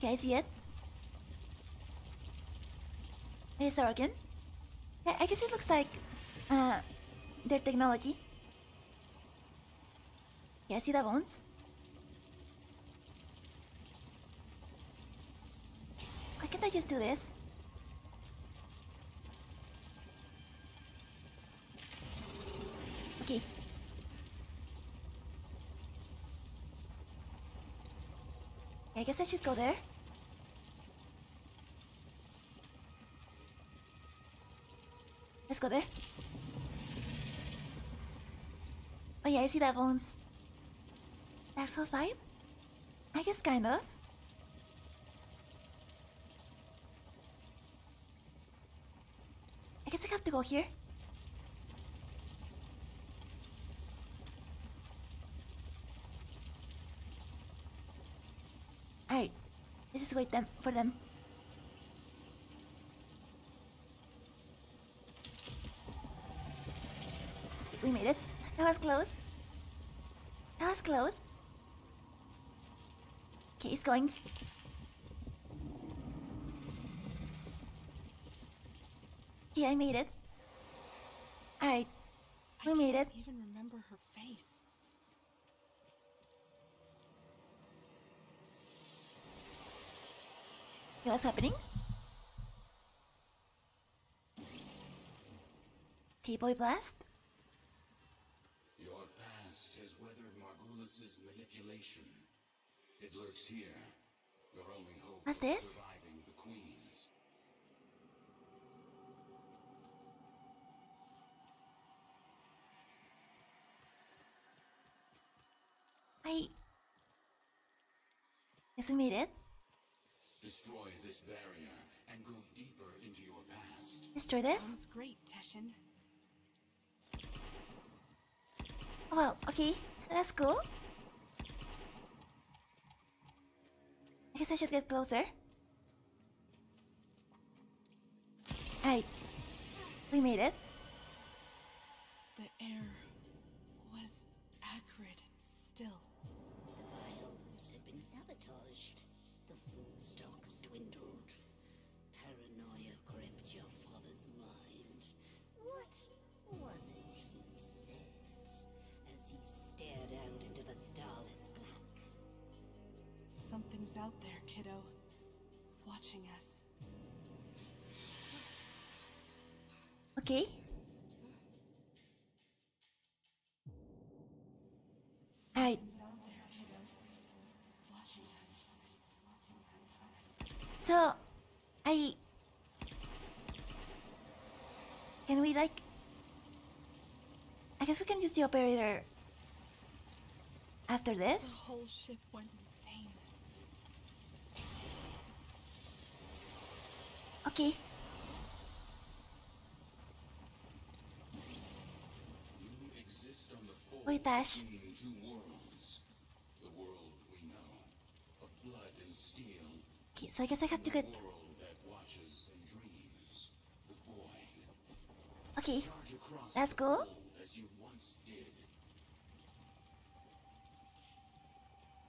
Can I see it? It's Orokin. I, I guess it looks like uh, their technology. Can I see the bones? Why can't I just do this? Okay. I guess I should go there. Let's go there. Oh yeah, I see that bones. Dark Souls vibe? I guess kind of. I guess I have to go here. Alright, let's just wait them for them. We made it. That was close. That was close. Okay, it's going. Yeah, I made it. Alright. We made it. I can't even remember her face. What's happening? T-Boy Blast? Your past has weathered Margulis' manipulation. It lurks here. Your only hope is surviving the Queens. I guess we made it. Destroy this barrier and go deeper into your past. Destroy this? Sounds great, Teshin. Oh, well, okay, that's cool. I guess I should get closer. Alright, we made it. The air was acrid and still. The biomes have been sabotaged. The food stocks dwindled. Paranoia gripped your father's mind. What was it he said as you stared out into the starless black? Something's out there, kiddo. Watching us. Okay. Alright. So, I... Can we like... I guess we can use the operator... After this? The whole ship went insane. Okay. You exist on the fold between two worlds. The world we know, of blood and steel. Okay, so I guess I have to get... Okay, let's go.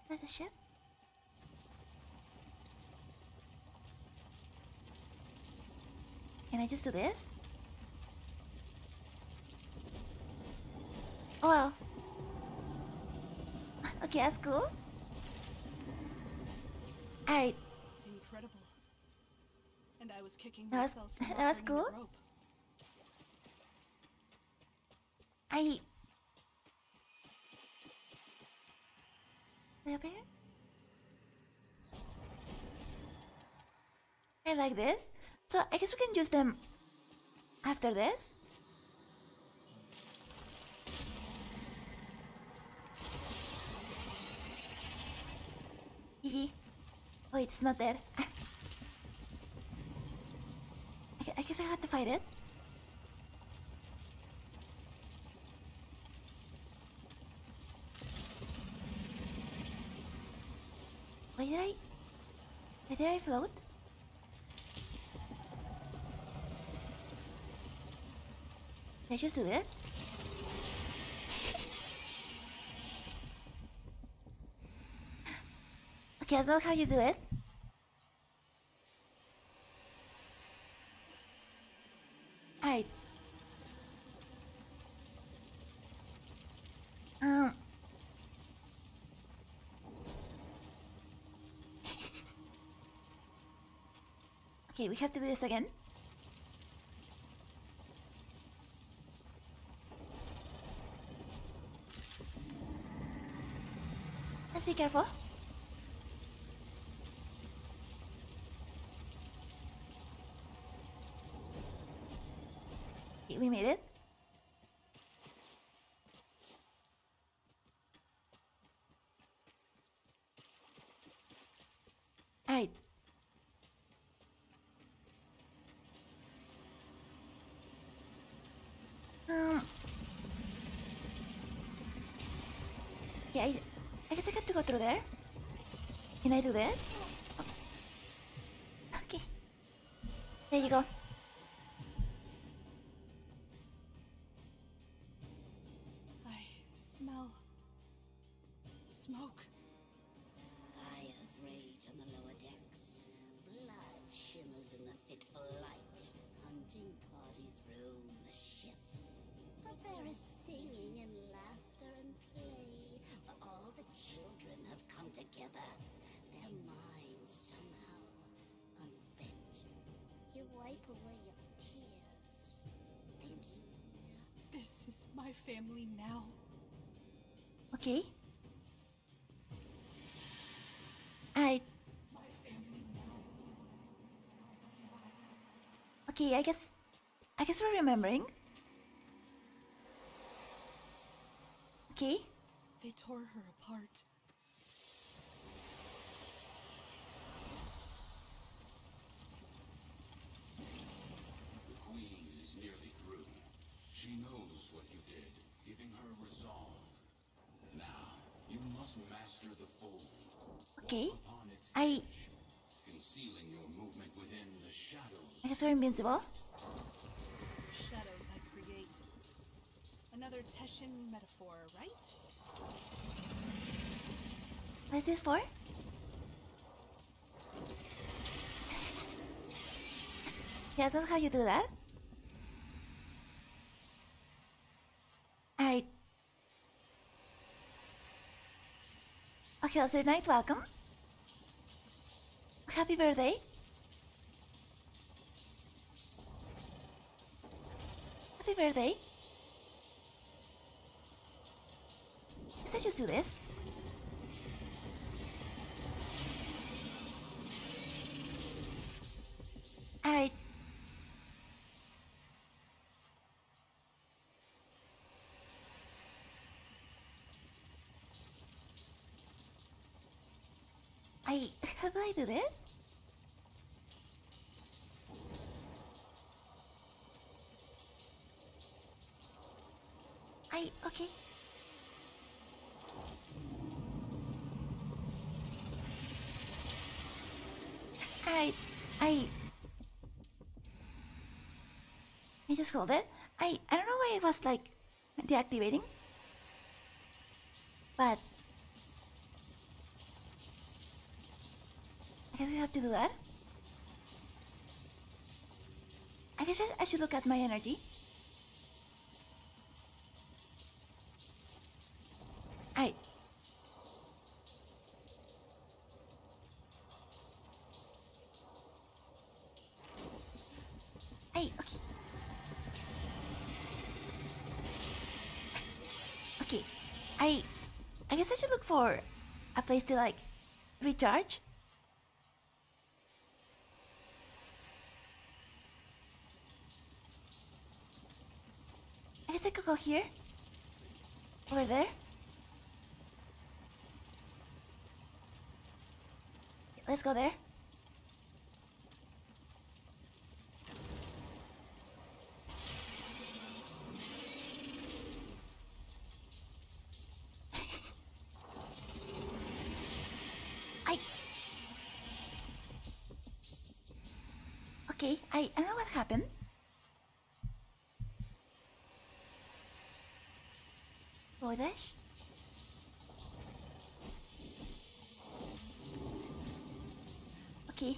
That's a ship. Can I just do this? Oh well. Okay, that's cool. Alright. Incredible. And I was kicking myself for not bringing the rope. That was cool. I... Up here? I like this. So I guess we can use them after this. Hehe. Oh, it's not there. I guess I had to fight it. Why did I... Why did I float? Did I just do this? Okay, that's not how you do it. Alright. Um... Okay, we have to do this again. Let's be careful. Okay, we made it. Okay, I, I guess I have to go through there. Can I do this? Oh. Okay. There you go. I smell smoke. Fires rage on the lower decks. Blood shimmers in the fitful light. Hunting parties roam the ship. But there is singing and laughter and play. For all the children have come together. Their minds somehow unbent. You wipe away your tears, thinking, this is my family now. Okay. I... My family now. Okay, I guess... I guess we're remembering. Okay. They tore her apart. The Queen is nearly through. She knows what you did, giving her resolve. Now, you must master the fold. Okay. I... Concealing your movement within the shadows. I guess we're invincible. Shadows I create. Another Teshin metaphor, right? What is this for? Yes, that's how you do that. Alright. Okay, Elder Knight, welcome. Happy birthday. Happy birthday. Let's I just do this. Alright. I... how do I do this? I... okay. Alright, I... I just hold it. I... I don't know why it was like... deactivating. But... I guess we have to do that. I guess I should look at my energy. Alright. Hey, okay. Okay. I... I guess I should look for a place to like... recharge. I guess I could go here. Over there. Let's go there. I... Okay, I, I don't know what happened. Ordis? Okay.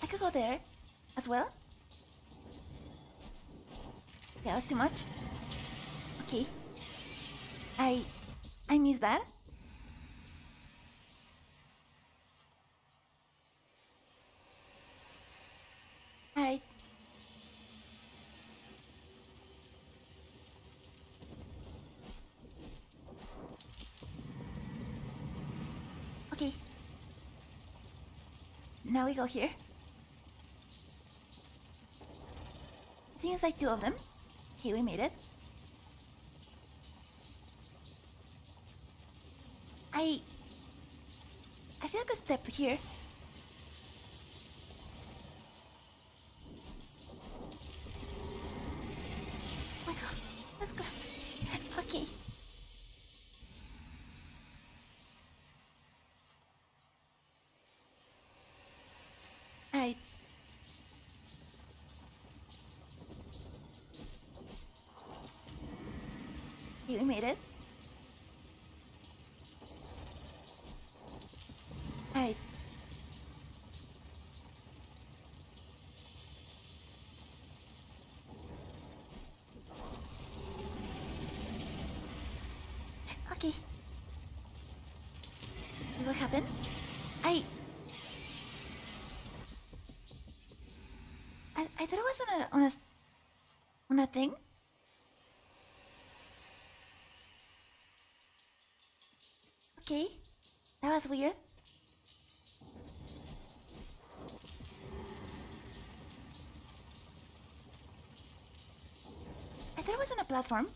I could go there as well. That was too much. Okay. I... I missed that. Alright. Okay. Now we go here. I think it's like two of them. Okay, we made it. I... I feel like a step here. Oh my god, let's go. Okay. You made it. All right. Okay. What happened? I... I, I thought it was on a... on a... on a thing? Okay. That was weird. I thought it was on a platform.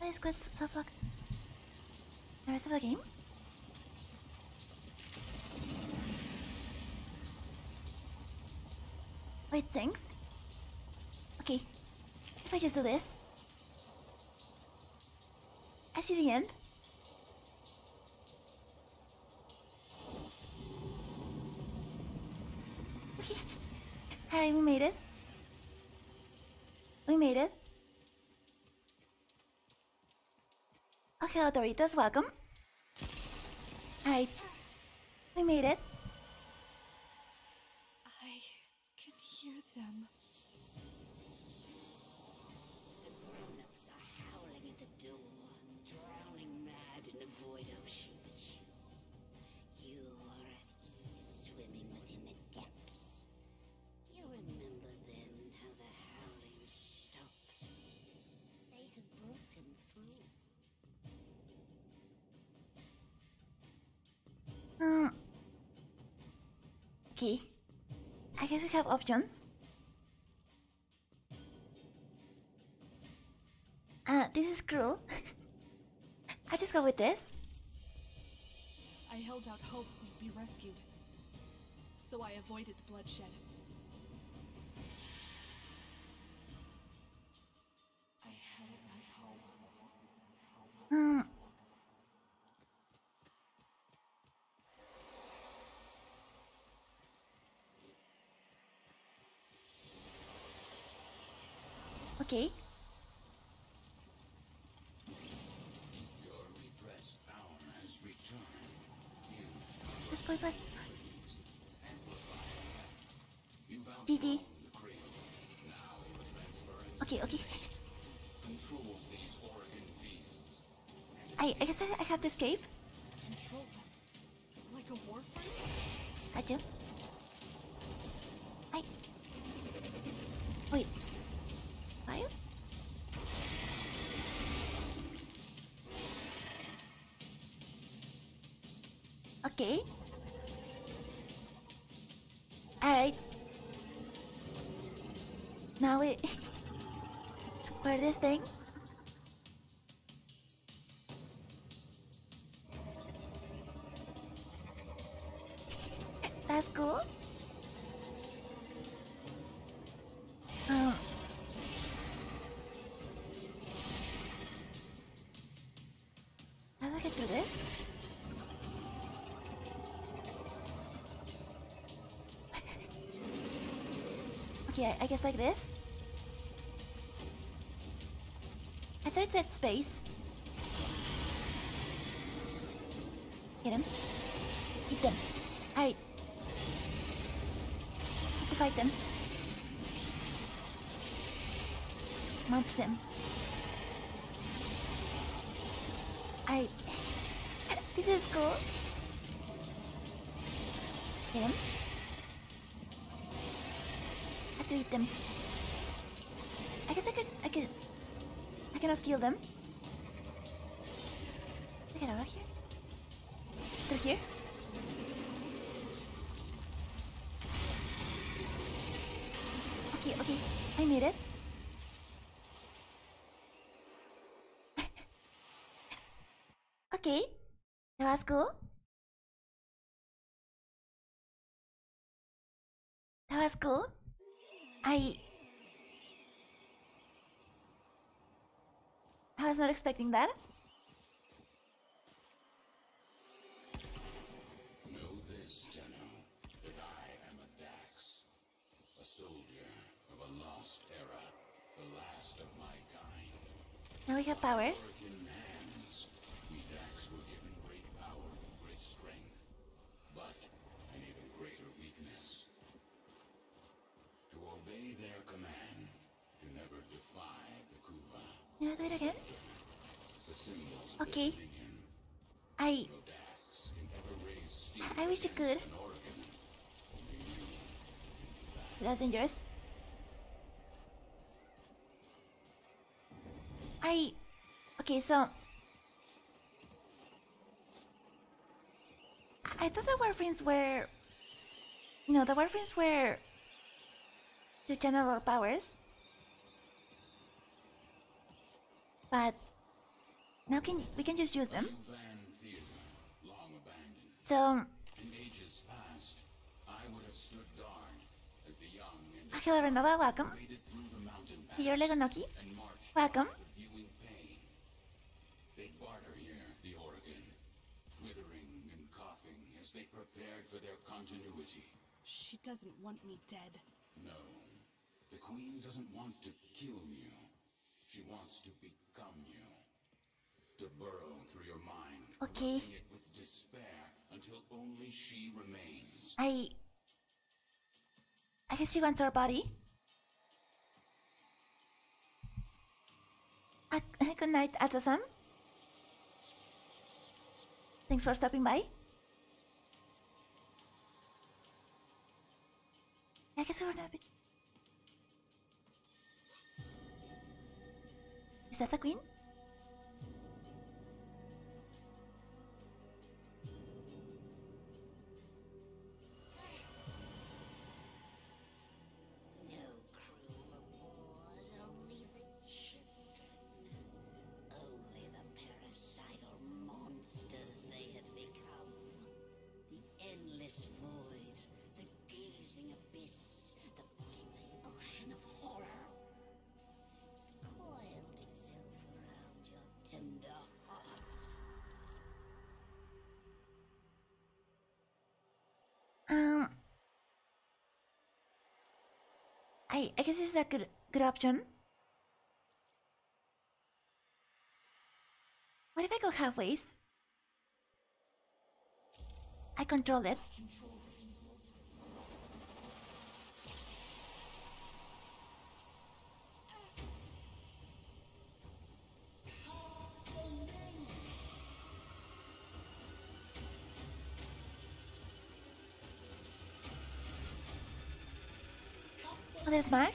Let's quit soft lock the rest of the game. Wait, thanks. Okay, if I just do this, I see the end. Okay. Alright, we made it. We made it. Okay, authoritas, welcome. Alright, we made it. I can hear them. The grown-ups are howling at the door, drowning mad in the void ocean. You are at ease swimming within the depths. You remember then how the howling stopped. They had broken through. Um, okay, I guess we have options. Uh, this is cruel. I just go with this. I held out hope we'd be rescued, so I avoided the bloodshed. I held out hope. Um. Okay. Your repressed power has returned. Let's play fast. G G. Okay, okay. Control these Orokin beasts. I I guess I, I have to escape. Control them. Like a warframe? I do. I wait. Okay. Alright. Now we for this thing. That's cool. Um how do I get through this? Yeah, I guess like this. I thought it said space. Get him. Eat them. Alright. Have to fight them. Munch them. Alright. This is cool. Get him. To eat them. I guess I could, I could, I cannot kill them. I get out of here. Through here. Okay, okay, I made it. Okay, that was cool. That was cool. I... I was not expecting that. Know this, Tenno, that I am a Dax, a soldier of a lost era, the last Now we have powers. We Dax were given great power and great strength, but an even greater weakness. To obey their command, to never defy the Kuva. You do it again? The symbols of okay. Dominion. I... No Dax can ever raise I wish you could. That's dangerous. I... Okay, so... I thought the Warframes were... You know, the Warframes were... to channel our powers. But... Now can we can just use them. So... Hello Nova, welcome. You're Lego Noki. Welcome. They barter here the Orokin, withering and coughing as they prepared for their continuity. She doesn't want me dead. No, the Queen doesn't want to kill you. She wants to become you. To burrow through your mind, okay. It with despair until only she remains. I. I guess she wants our body. Uh, good night, Ato-san. Thanks for stopping by. I guess we were not... Is that the Queen? I guess this is a good, good option. What if I go halfways? I control it. There's Mag.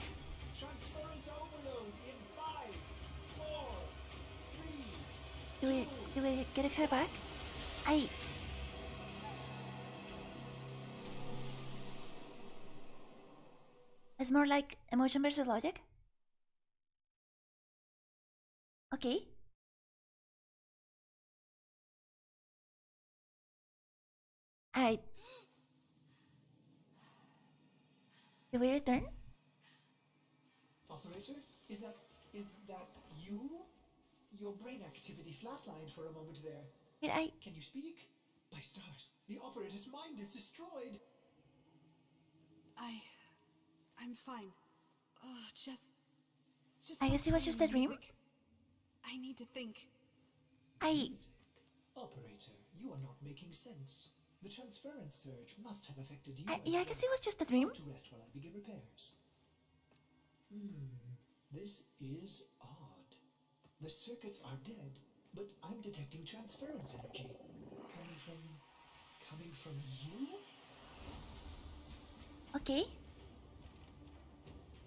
Transference overload in five, four, three, do we do we get her back? I It's more like emotion versus logic. Okay. Alright. Do we return? Operator, is that is that you? Your brain activity flatlined for a moment there. Did I? Can you speak? By stars, the operator's mind is destroyed. I, I'm fine. Oh, just, just. I guess it was just a dream. I need to think. I. Music. Operator, you are not making sense. The transference surge must have affected you. I, yeah, I guess it was just a dream. To rest while I begin repairs. Hmm, this is odd. The circuits are dead, but I'm detecting transference energy. Coming from... coming from you? Okay.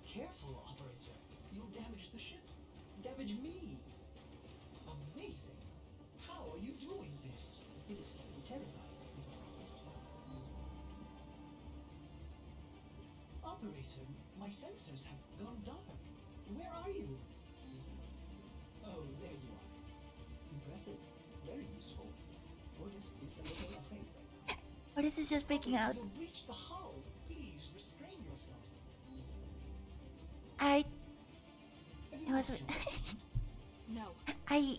Careful, operator. You'll damage the ship. Damage me. Amazing. How are you doing this? It is slightly terrifying. If I was wrong. Operator. My sensors have gone dark. Where are you? Oh, there you are. Impressive. Very useful. Ordis is a little afraid right now. Ordis is just breaking out. You'll breach the hull. Please restrain yourself. Alright. I was... No. I...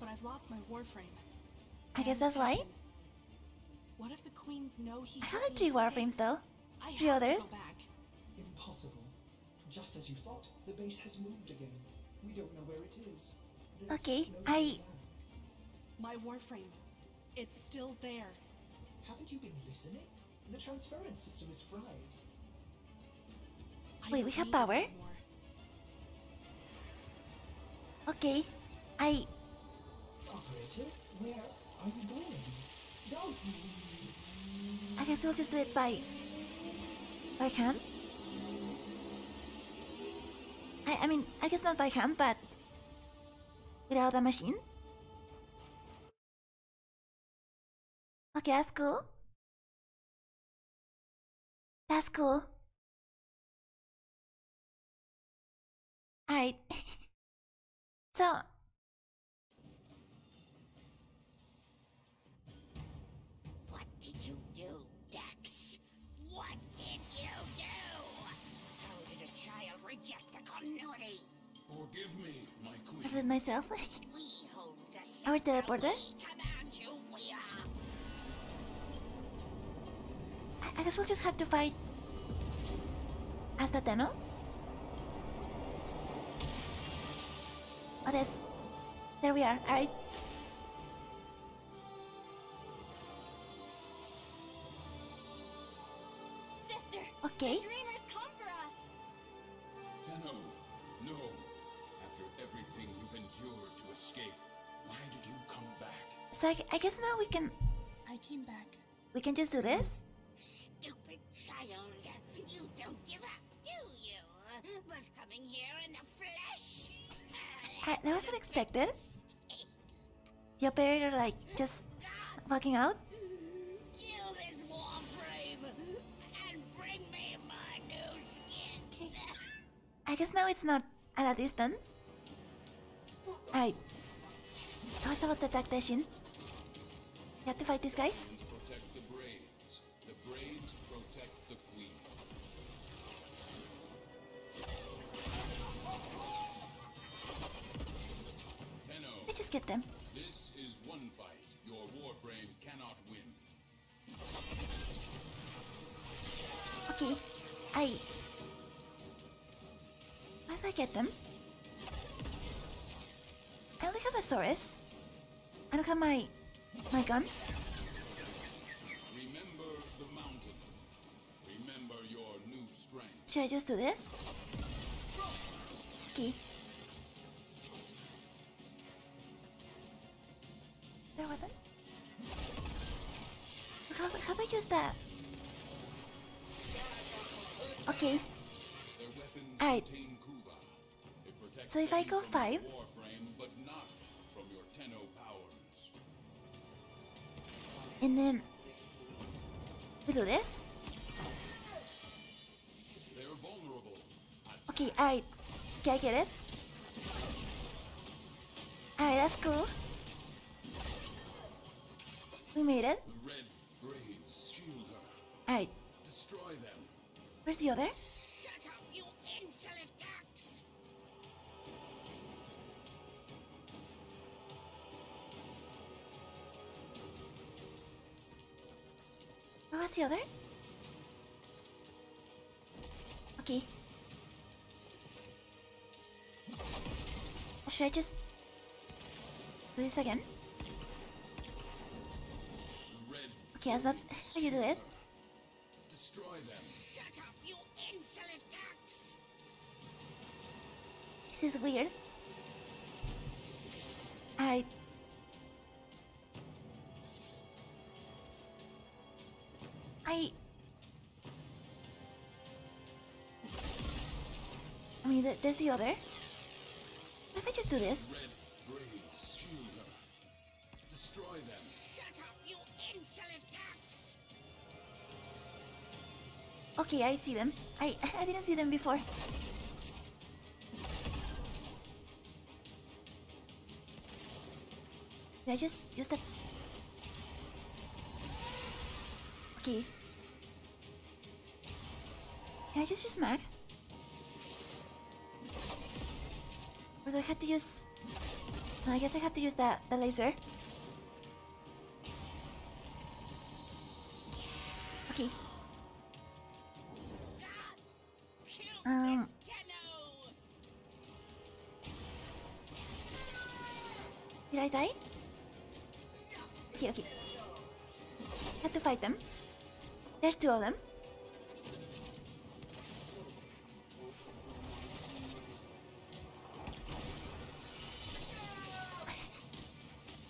But I've lost my Warframe. I guess that's why. What if the Queens know he... I have three Warframes though. Three others. Impossible. Just as you thought, the base has moved again. Okay, I... My Warframe. It's still there. Haven't you been listening? The transference system is fried. Wait, we have power? Okay, I... Operator, where are you going? Don't... I guess we'll just do it by... by hand? I, I mean, I guess not by hand, but... without a machine? Okay, that's cool. That's cool. Alright. So... What did you do, Dax? What did you do? How did a child reject the continuity? Forgive me, my queen. I did myself. We hold the Our teleporter? I guess we'll just have to fight... hasta Tenno? Oh, there's... there we are, alright. Sister! Okay. The dreamers come for us! Tenno, no. After everything you've endured to escape, why did you come back? So I, I guess now we can... I came back. We can just do this? Stupid child, you don't give up, do you? But coming here in the flesh? I, that wasn't expected. The operator, like, just walking out. Kill this Warframe and bring me my new skin. Okay. I guess now it's not at a distance. Alright. I was about to attack Teshin. You have to fight these guys. Just get them. This is one fight your Warframe cannot win. Okay, I. How do I get them? I only have a Saurus. I don't have my my gun. Remember the mountain. Remember your new strength. Should I just do this? Okay. Their weapons? How, how do I use that? Okay. Alright. So if I go five... and then... we do this? Okay, alright. Can I get it? Alright, that's cool. We made it. Alright. Destroy them. Where's the other? Shut up, you insolent Dax! Where was the other? Okay. Should I just do this again? Yes, that's how you do it. Destroy them. Shut up, you insolent Dax! This is weird. Alright. I... I mean, th there's the other. What if I just do this? Red, braids, destroy them. Shut up, you insolent Dax! Okay, I see them. I I didn't see them before. Did I just use that? Okay. Can I just use Mag? Or do I have to use... no, I guess I have to use that the laser. Okay. Um. Did I die? Okay, okay. Have to fight them. There's two of them.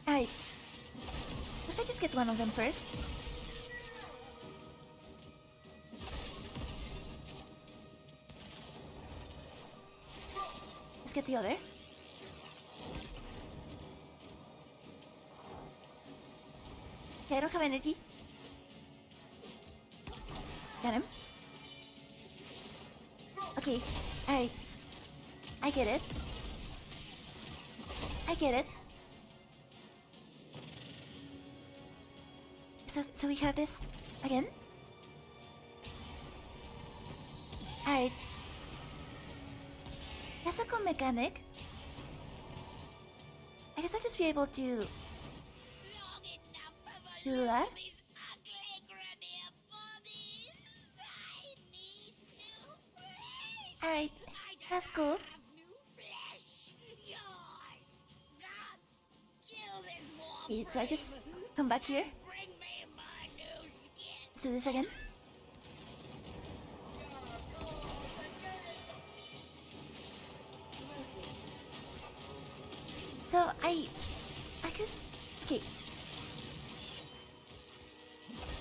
Alright. Let's I just get one of them first. Let's get the other. Okay, I don't have energy. Got him. Okay, alright. I get it. I get it. So, so we have this again? Alright. Classical mechanic. I guess I'll just be able to... do that? Alright, that's cool. Okay, so I just come back here. Let's do this again. So I... I could... okay.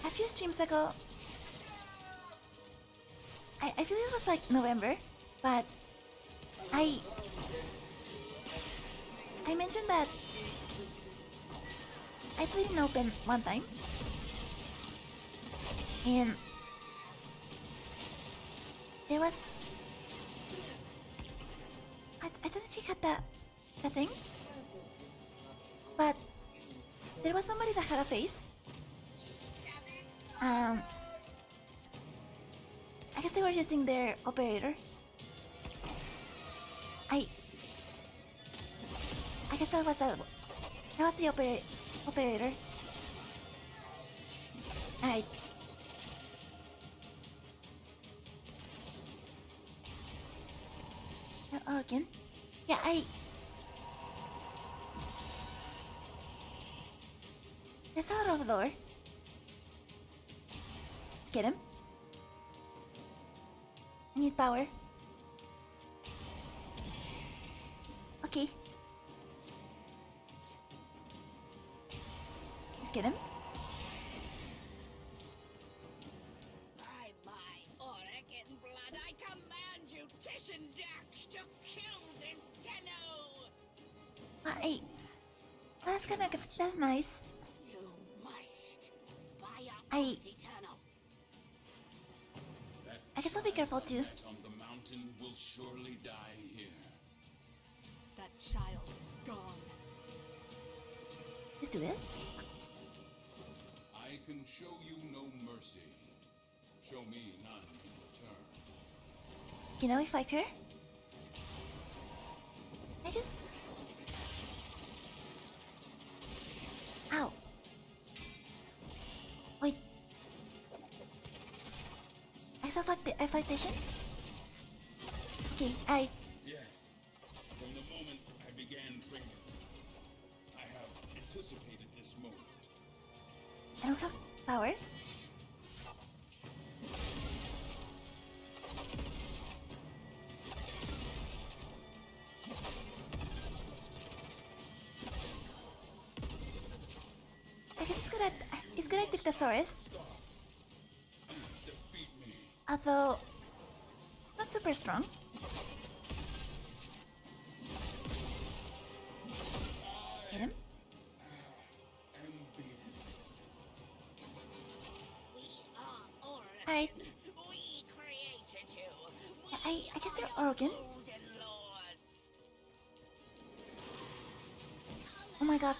A few streams ago... I, I feel it was like November, but... I... I mentioned that... I played in open one time. And... there was... I, I thought she had that... that thing. But... there was somebody that had a face. Um... I guess they were using their operator. I... I guess that was the... that was the opera operator. Alright. Orokin? Yeah, I... there's a lot of lore. Let's get him. I need power. Okay. Let's get him. By my Orokin blood, I command you, Teshin Dax, to kill this Tenno. I. That's gonna. That's nice. You must buy up I. I guess I'll be careful too. On the mountain will surely die here. That child is gone. Let's do this. I can show you no mercy. Show me none in return. You know, if I care, I just. Ow. Wait. I saw fight I fight Teshin. Okay, I. Yes. From the moment I began training, I have anticipated this moment. I don't have powers. I guess it's gonna it's gonna take the Saurus. Although, not super strong. Hit him. Alright. Yeah, I, I guess they're Orokin. Oh my god.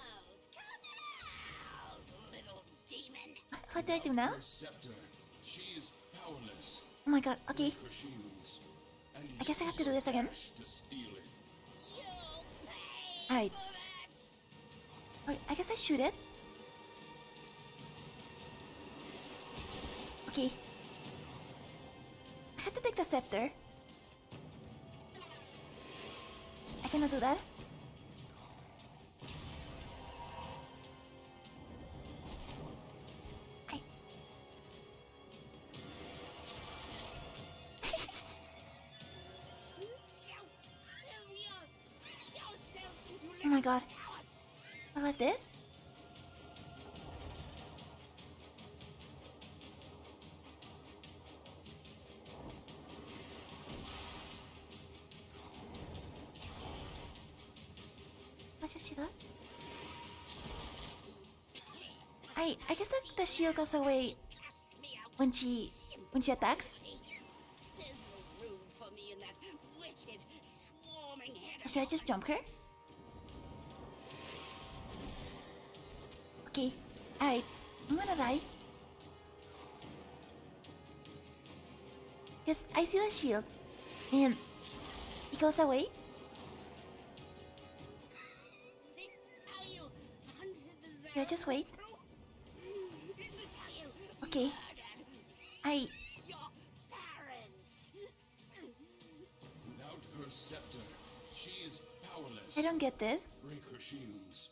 What do I do now? Oh my god, okay. I guess I have to do this again. Alright. Alright, I guess I shoot it. Okay. I have to take the scepter. I cannot do that. god. What was this? What did she do? I I guess that the shield goes away when she when she attacks. Should I just jump her? Okay, alright, I'm gonna die. Yes, I see the shield, and it goes away. Should I just wait? Okay, I... Without her scepter, she is powerless. I don't get this. Break her shields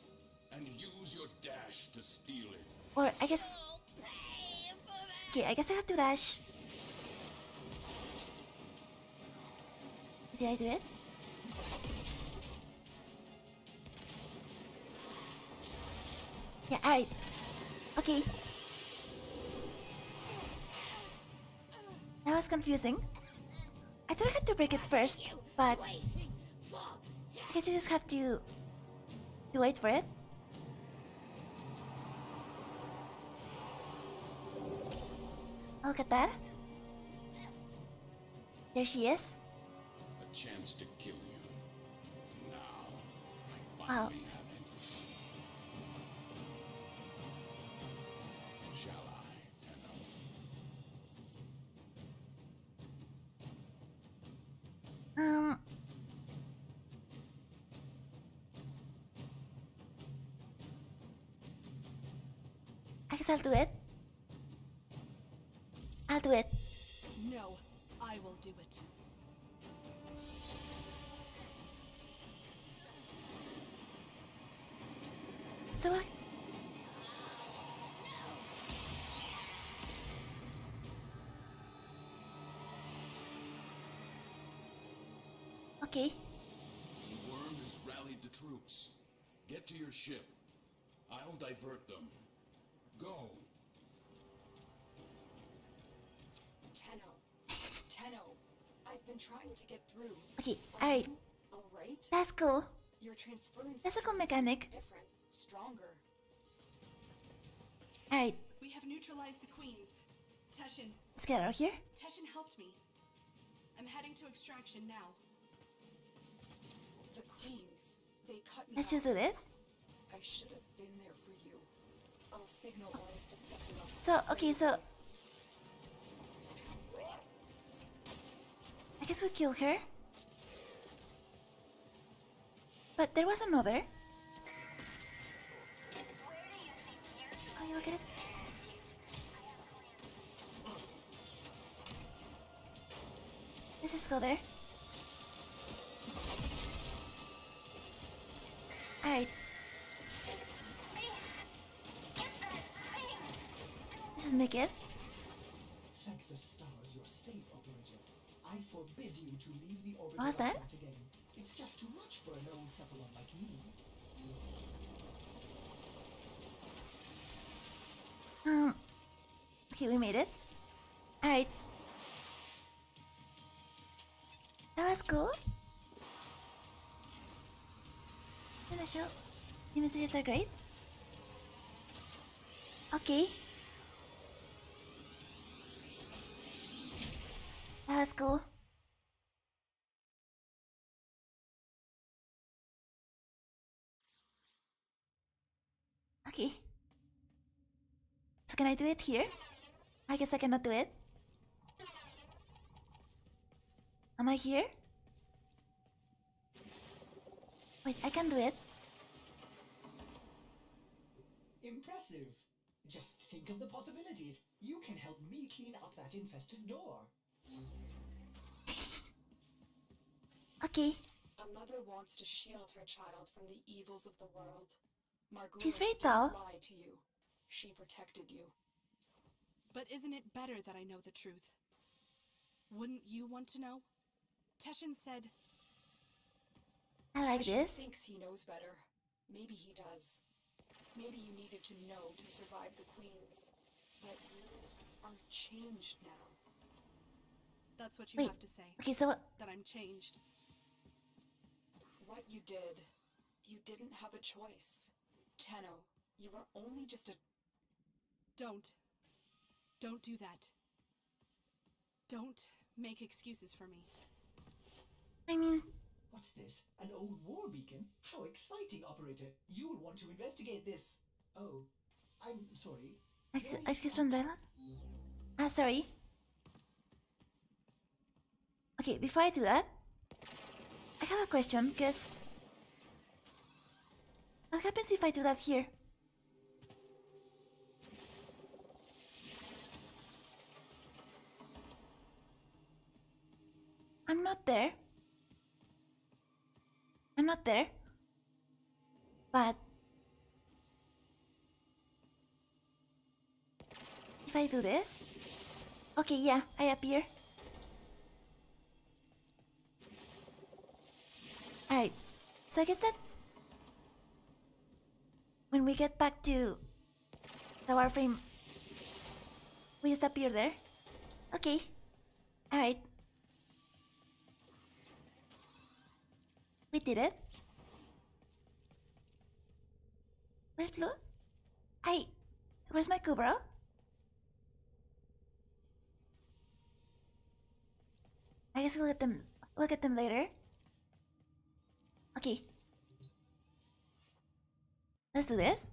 and use your dash to steal it. Or I guess. Okay, I guess I have to dash. Did I do it? Yeah, alright. Okay. That was confusing. I thought I had to break it first, but I guess you just have to, to wait for it. Look at that. There she is. A chance to kill you. Now, I finally wow. have it. Shall I, Tenno? Um. I guess I'll do it. I'll do it. No, I will do it. So what? Okay. The worm has rallied the troops. Get to your ship. I'll divert them. Go. Tenno. Tenno. I've been trying to get through. Okay, alright. Alright. That's cool. Your transference is different, stronger. Alright. We have neutralized the queens. Teshin. Let's get out of here. Teshin helped me. I'm heading to extraction now. The queens. They cut me. Let's just do this. I should have been there for you. I'll signal Ordis to pick you up. So okay, so I guess we kill her. But there was another. Oh, you'll get it. Let's just go there. Alright. Let's just make it. Thank the stars, you're safe, operator. I forbid you to leave the orbit. What was that? Again. It's just too much for an old Cephalon like me. Um. Okay, we made it. Alright. That was cool. In the show, the messages are great. Okay. That was cool. Okay. So can I do it here? I guess I cannot do it. Am I here? Wait, I can do it. Impressive. Just think of the possibilities. You can help me clean up that infested door. Okay. A mother wants to shield her child from the evils of the world. Margulis, she's very tall. Lie to you. She protected you. But isn't it better that I know the truth? Wouldn't you want to know? Teshin said. I like Teshin this. Thinks he knows better. Maybe he does. Maybe you needed to know to survive the Queens. But you are changed now. That's what you Wait. have to say. Okay, so what? That I'm changed. What you did, you didn't have a choice. Tenno, you were only just a... Don't. Don't do that. Don't make excuses for me. I mean... What's this? An old war beacon? How exciting, operator! You'll want to investigate this! Oh, I'm sorry. Excuse, excuse me, umbrella? Ah, sorry. Okay, before I do that, I have a question, because... What happens if I do that here? I'm not there. I'm not there. But... If I do this... Okay, yeah, I appear. Alright, so I guess that... When we get back to... the Warframe... We just appear there. Okay. Alright. We did it. Where's Blue? I... Where's my Kubra? I guess we'll get them... We'll get them later. Okay. Let's do this.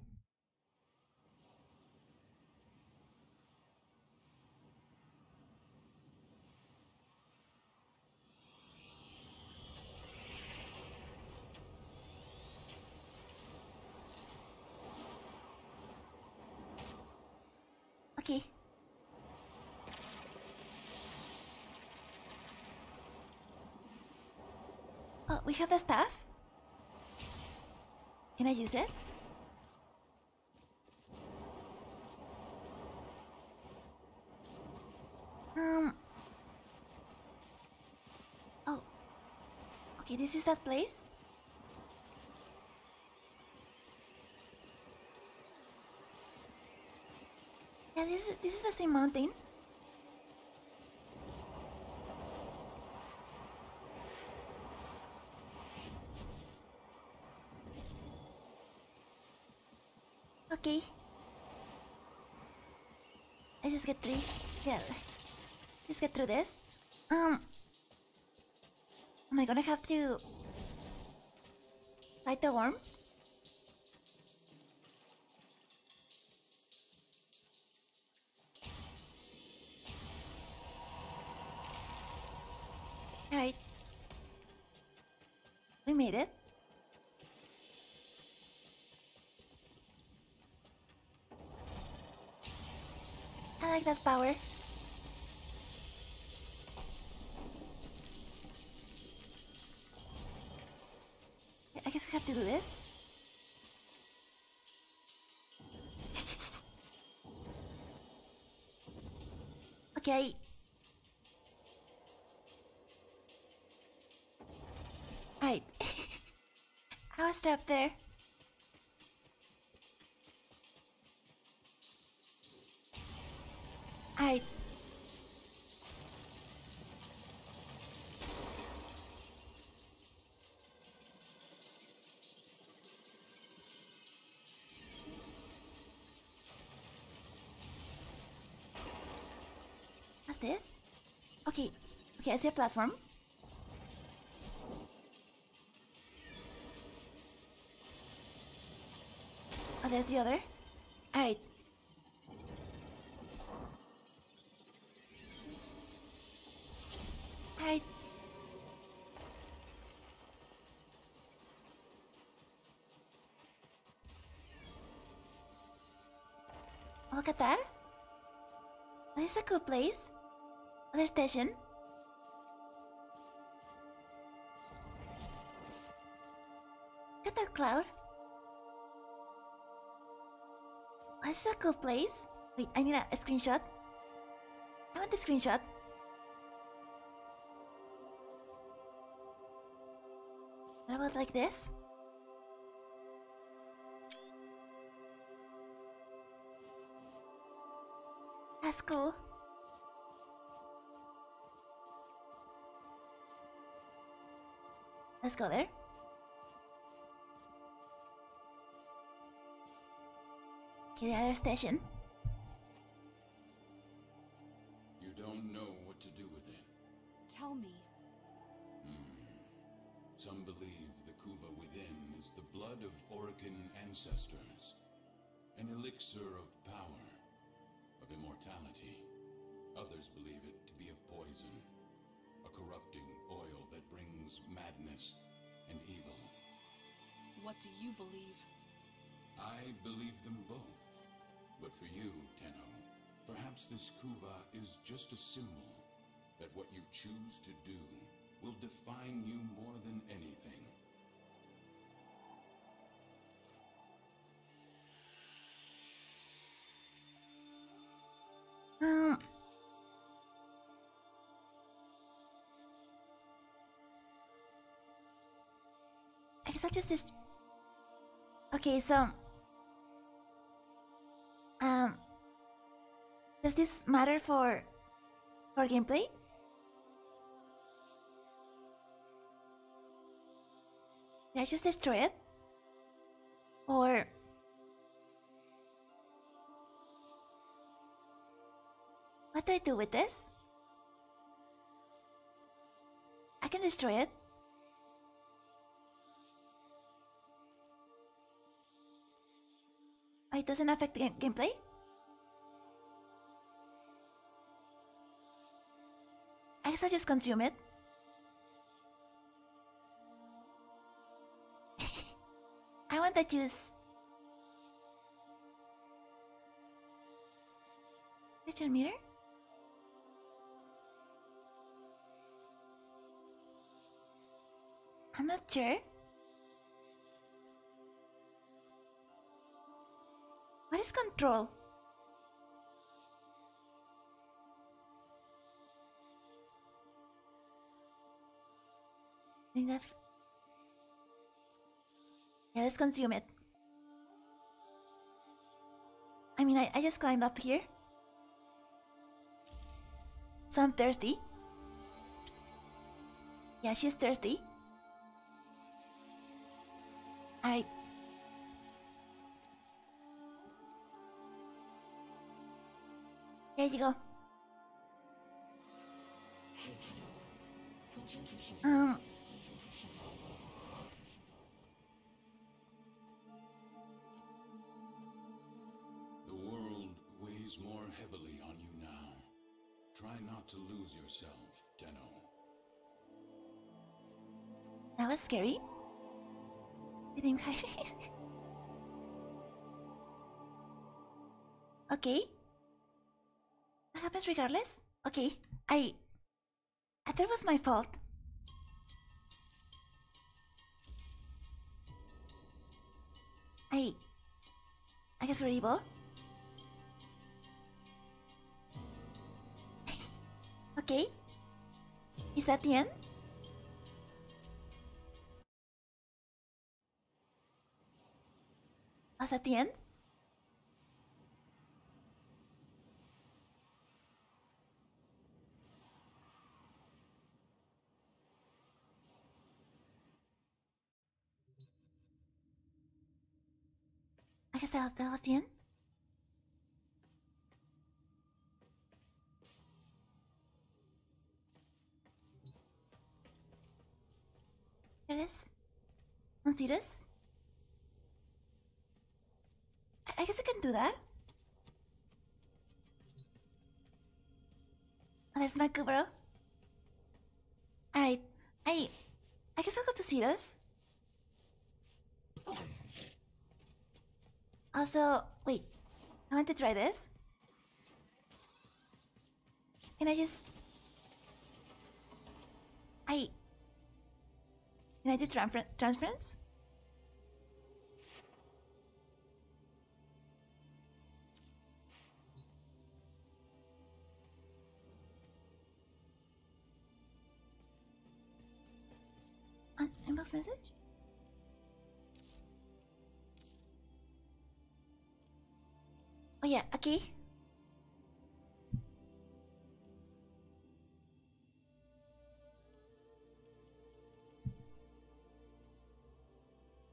Okay. Oh, we have the staff. Can I use it? Um... Oh... Okay, this is that place? Yeah, this is, this is the same mountain. Okay. I just get three. Yeah. Just get through this. Um. Am I gonna have to light the worms? Alright. We made it. I like that power. I guess we have to do this. Okay. Alright. I was trapped there. Alright. What's this? Okay. Okay, I see a platform. Oh, there's the other. Alright. Alright. Look at that. This is a cool place. There's Teshin. Look at that cloud. This is a cool place. Wait, I need a, a screenshot. I want the screenshot. What about like this? That's cool. Let's go there. Okay, the other station. You don't know what to do with it. Tell me. Hmm. Some believe the Kuva within is the blood of Orokin ancestors. An elixir of power, of immortality. Others believe it to be a poison. A corrupting oil that brings madness and evil. What do you believe? I believe them both. But for you, Tenno, perhaps this Kuva is just a symbol that what you choose to do will define you more than anything. Um... I guess I'll just just... Okay, so... Um... Does this matter for... for gameplay? Did I just destroy it? Or... What do I do with this? I can destroy it. Oh, it doesn't affect the gameplay? I guess I'll just consume it. I want that juice. Patreon meter? I'm not sure. What is control? Bring that. Yeah, let's consume it. I mean, I, I just climbed up here. So I'm thirsty. Yeah, she's thirsty. Alright. There you go. Um. The world weighs more heavily on you now. Try not to lose yourself, Tenno. That was scary. I didn't hide it. Okay. That happens regardless? Okay, I... I thought it was my fault. I... I guess we're evil. Okay. Is that the end? Was that the end? I guess that was, that was the end. Here it is. Don't see this? I guess I can do that. Oh, there's my Kubra. Alright, I... I guess I'll go to Cetus. Also, wait. I want to try this. Can I just... I... Can I do transfer transference? Inbox message? Oh yeah, okay.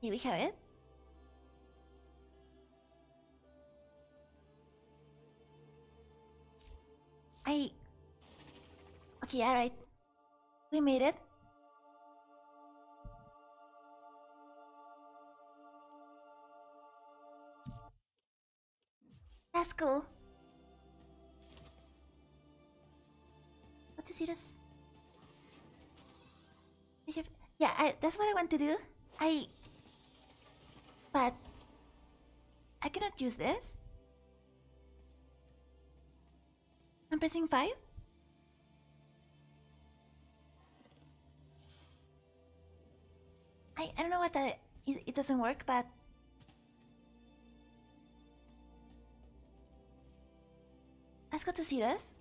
Y dije, a ver. I... Okay, alright. We made it. That's cool. What is this? Yeah, I, that's what I want to do. I... But... I cannot use this. I'm pressing five. I, I don't know what that... It, it doesn't work, but... Let's go to Cetus.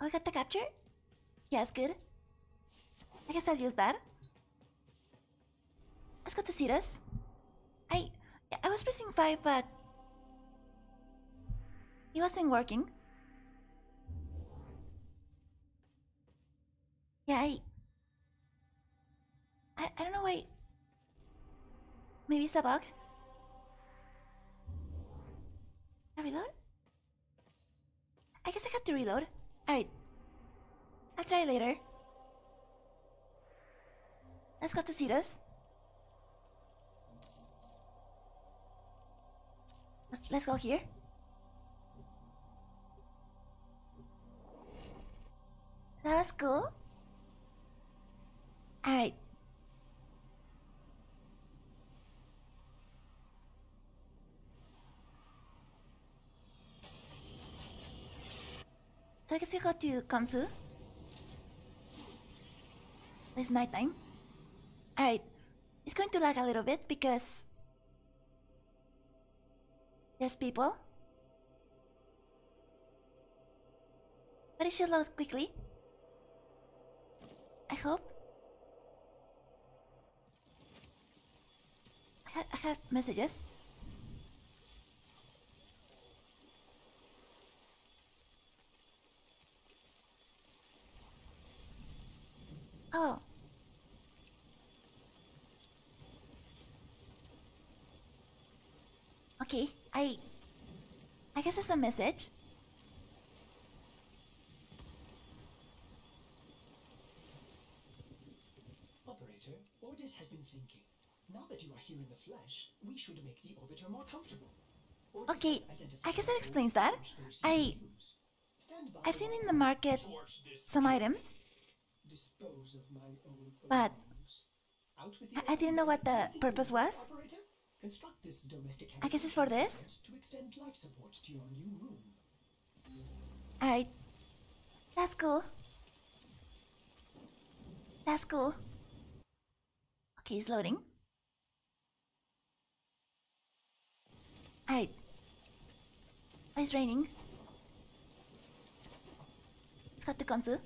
Oh, I got the capture? Yeah, that's good. I guess I'll use that. Let's go to Cetus. I... I was pressing five, but... It wasn't working. Yeah, I... I, I don't know why... Maybe it's a bug? I reload? I guess I have to reload. Alright. I'll try later. Let's go to Cetus. Let's, let's go here. That was cool. Alright. So I guess we go to Konzu. It's night time. Alright. It's going to lag a little bit because... There's people. But it should load quickly. I hope. I, ha I have messages. Oh. Okay, I... I guess it's a message. Operator, Ordis has been thinking. Now that you are here in the flesh, we should make the orbiter more comfortable. Ordis okay, I guess that explains that. I... I've seen in the market some items. Dispose of my own but I, I didn't know what the purpose was. Operator, construct this domestic I guess it's for this. To extend life support to your new room. Alright. That's cool. That's cool. Okay, it's loading. Alright. Oh, it's raining. Let's go to Konzu.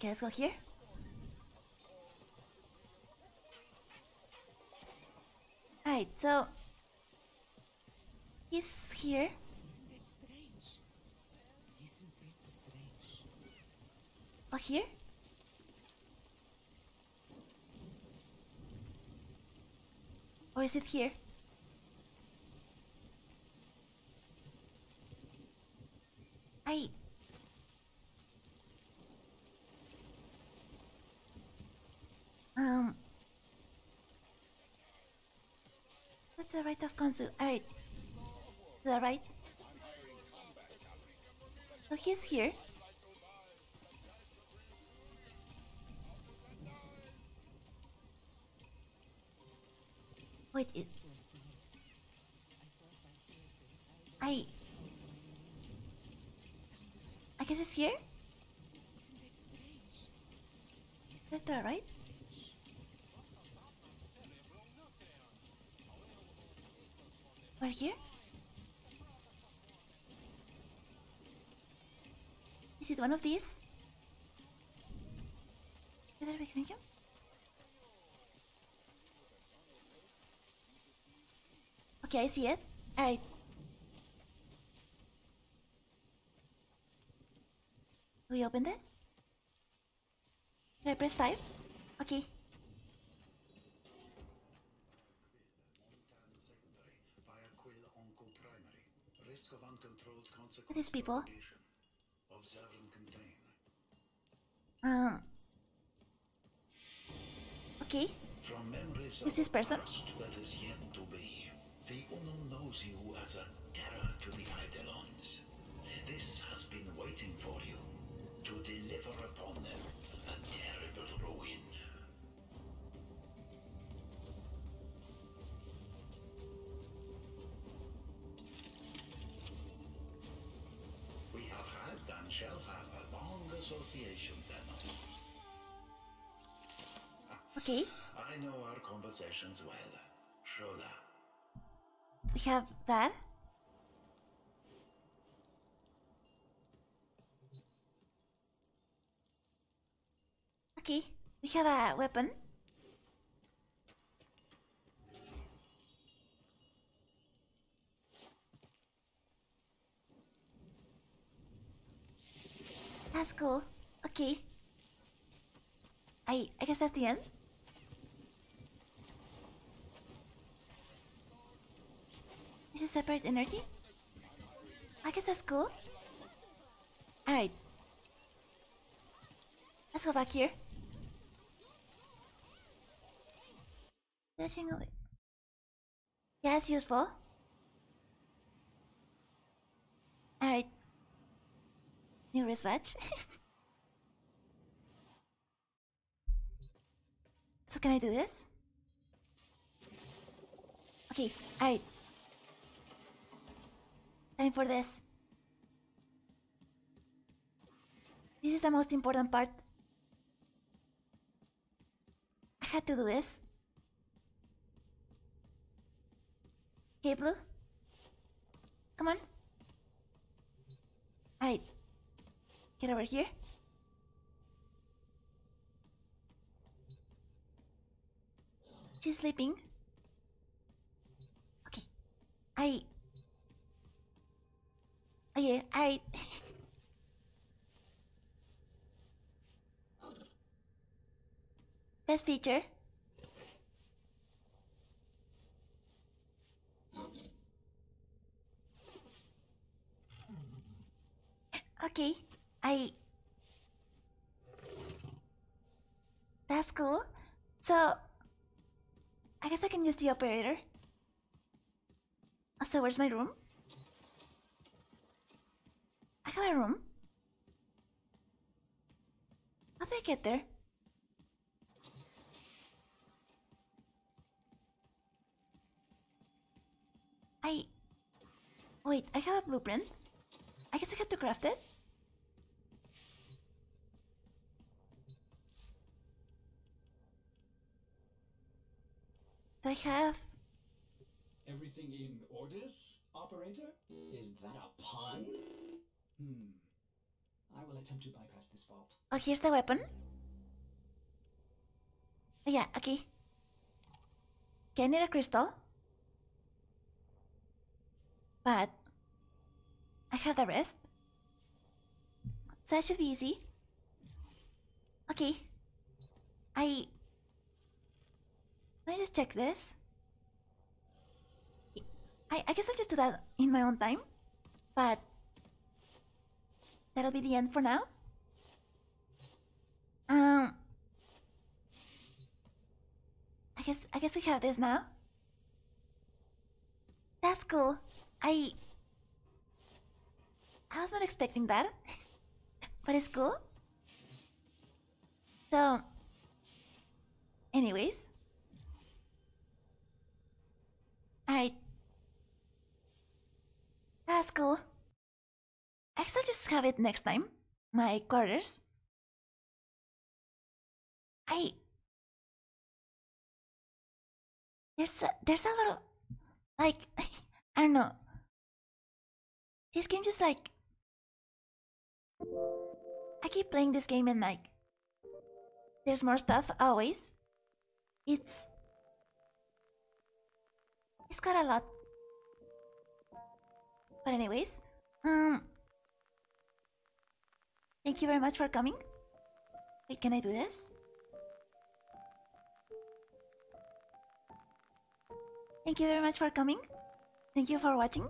Okay, let's go here. Alright, so... He's here. Isn't it strange? Isn't it strange? Oh, here? Or is it here? I... Um... What's the right of Konzu? Alright. To the right. So he's here. Wait, it... I... I guess it's here? Is that the right? We're here? Is it one of these? Where are we coming from? Okay, I see it. Alright. We open this? Did I press five? Okay. Of uncontrolled consequences. These people. Observe and contain. Um. Okay. From memories of the past that is yet to be, the Unum knows you as a terror to the Eidolons. This has been waiting for you to deliver upon them a terrible ruin. We have had and shall have a long association, Tenno. Okay. I know our conversations well, Shola. We have that? Okay, we have a weapon. That's cool. Okay. I I guess that's the end. This is separate energy. I guess that's cool. All right. Let's go back here. Touching away. Yeah, it's useful. All right. New wristwatch. So can I do this? Okay, alright. Time for this. This is the most important part. I had to do this. Okay, Blue. Come on. Alright. Get over here. She's sleeping. Okay. I... Oh yeah, I... Best feature. Okay. I... That's cool. So... I guess I can use the operator. So where's my room? I have a room. How did I get there? I... Wait, I have a blueprint. I guess I have to craft it? I have everything in Ordis, operator? Is that a pun? Hmm. I will attempt to bypass this fault. Oh, here's the weapon. Oh, yeah, okay. Okay, I need a crystal. But I have the rest. So that should be easy. Okay. I... Can I just check this? I, I guess I'll just do that in my own time, but that'll be the end for now. Um, I guess I guess we have this now. That's cool. I I was not expecting that, but it's cool. So, anyways. Alright. That's cool. I guess I'll just have it next time. My quarters. I... There's a, there's a lot of... Like, I don't know. This game just like... I keep playing this game and like... There's more stuff, always. It's... It's got a lot But anyways, um, thank you very much for coming. Wait, can I do this? Thank you very much for coming. Thank you for watching.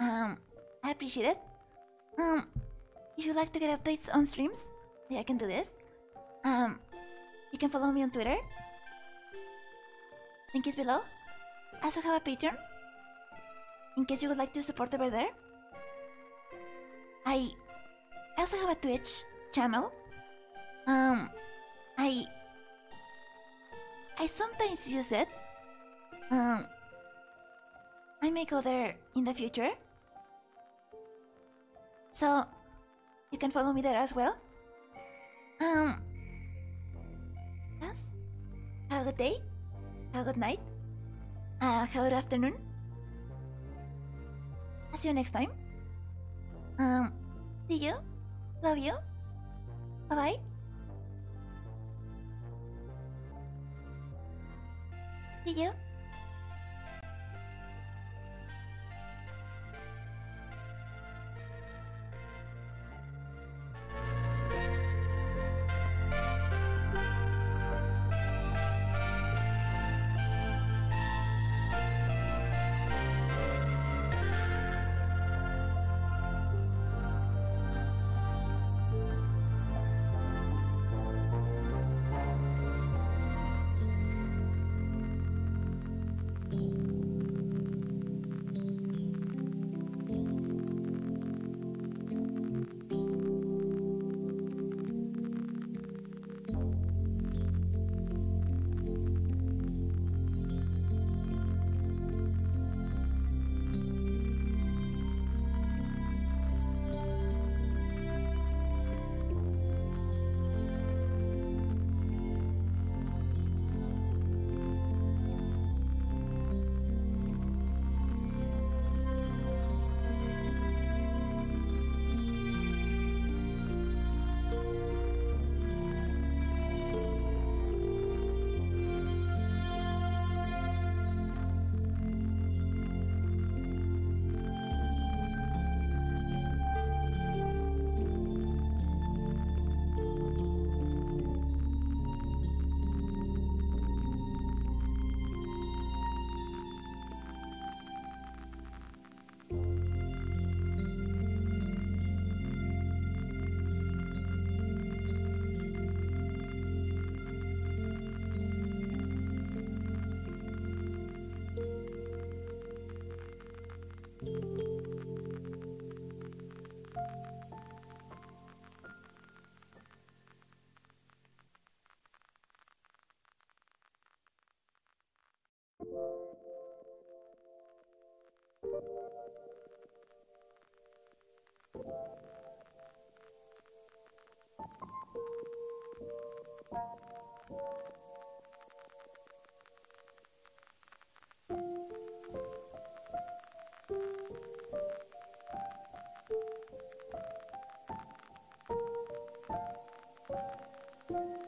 Um, I appreciate it. Um, if you'd like to get updates on streams, yeah, I can do this. Um, you can follow me on Twitter. Link is below. I also have a Patreon, in case you would like to support over there. I also have a Twitch channel. Um, I I sometimes use it. Um, I may go there in the future. So you can follow me there as well. Um, yes. Have a good day. Have a good night. Uh, have a good afternoon. I'll see you next time. Um, see you. Love you. Bye bye. See you. Bye.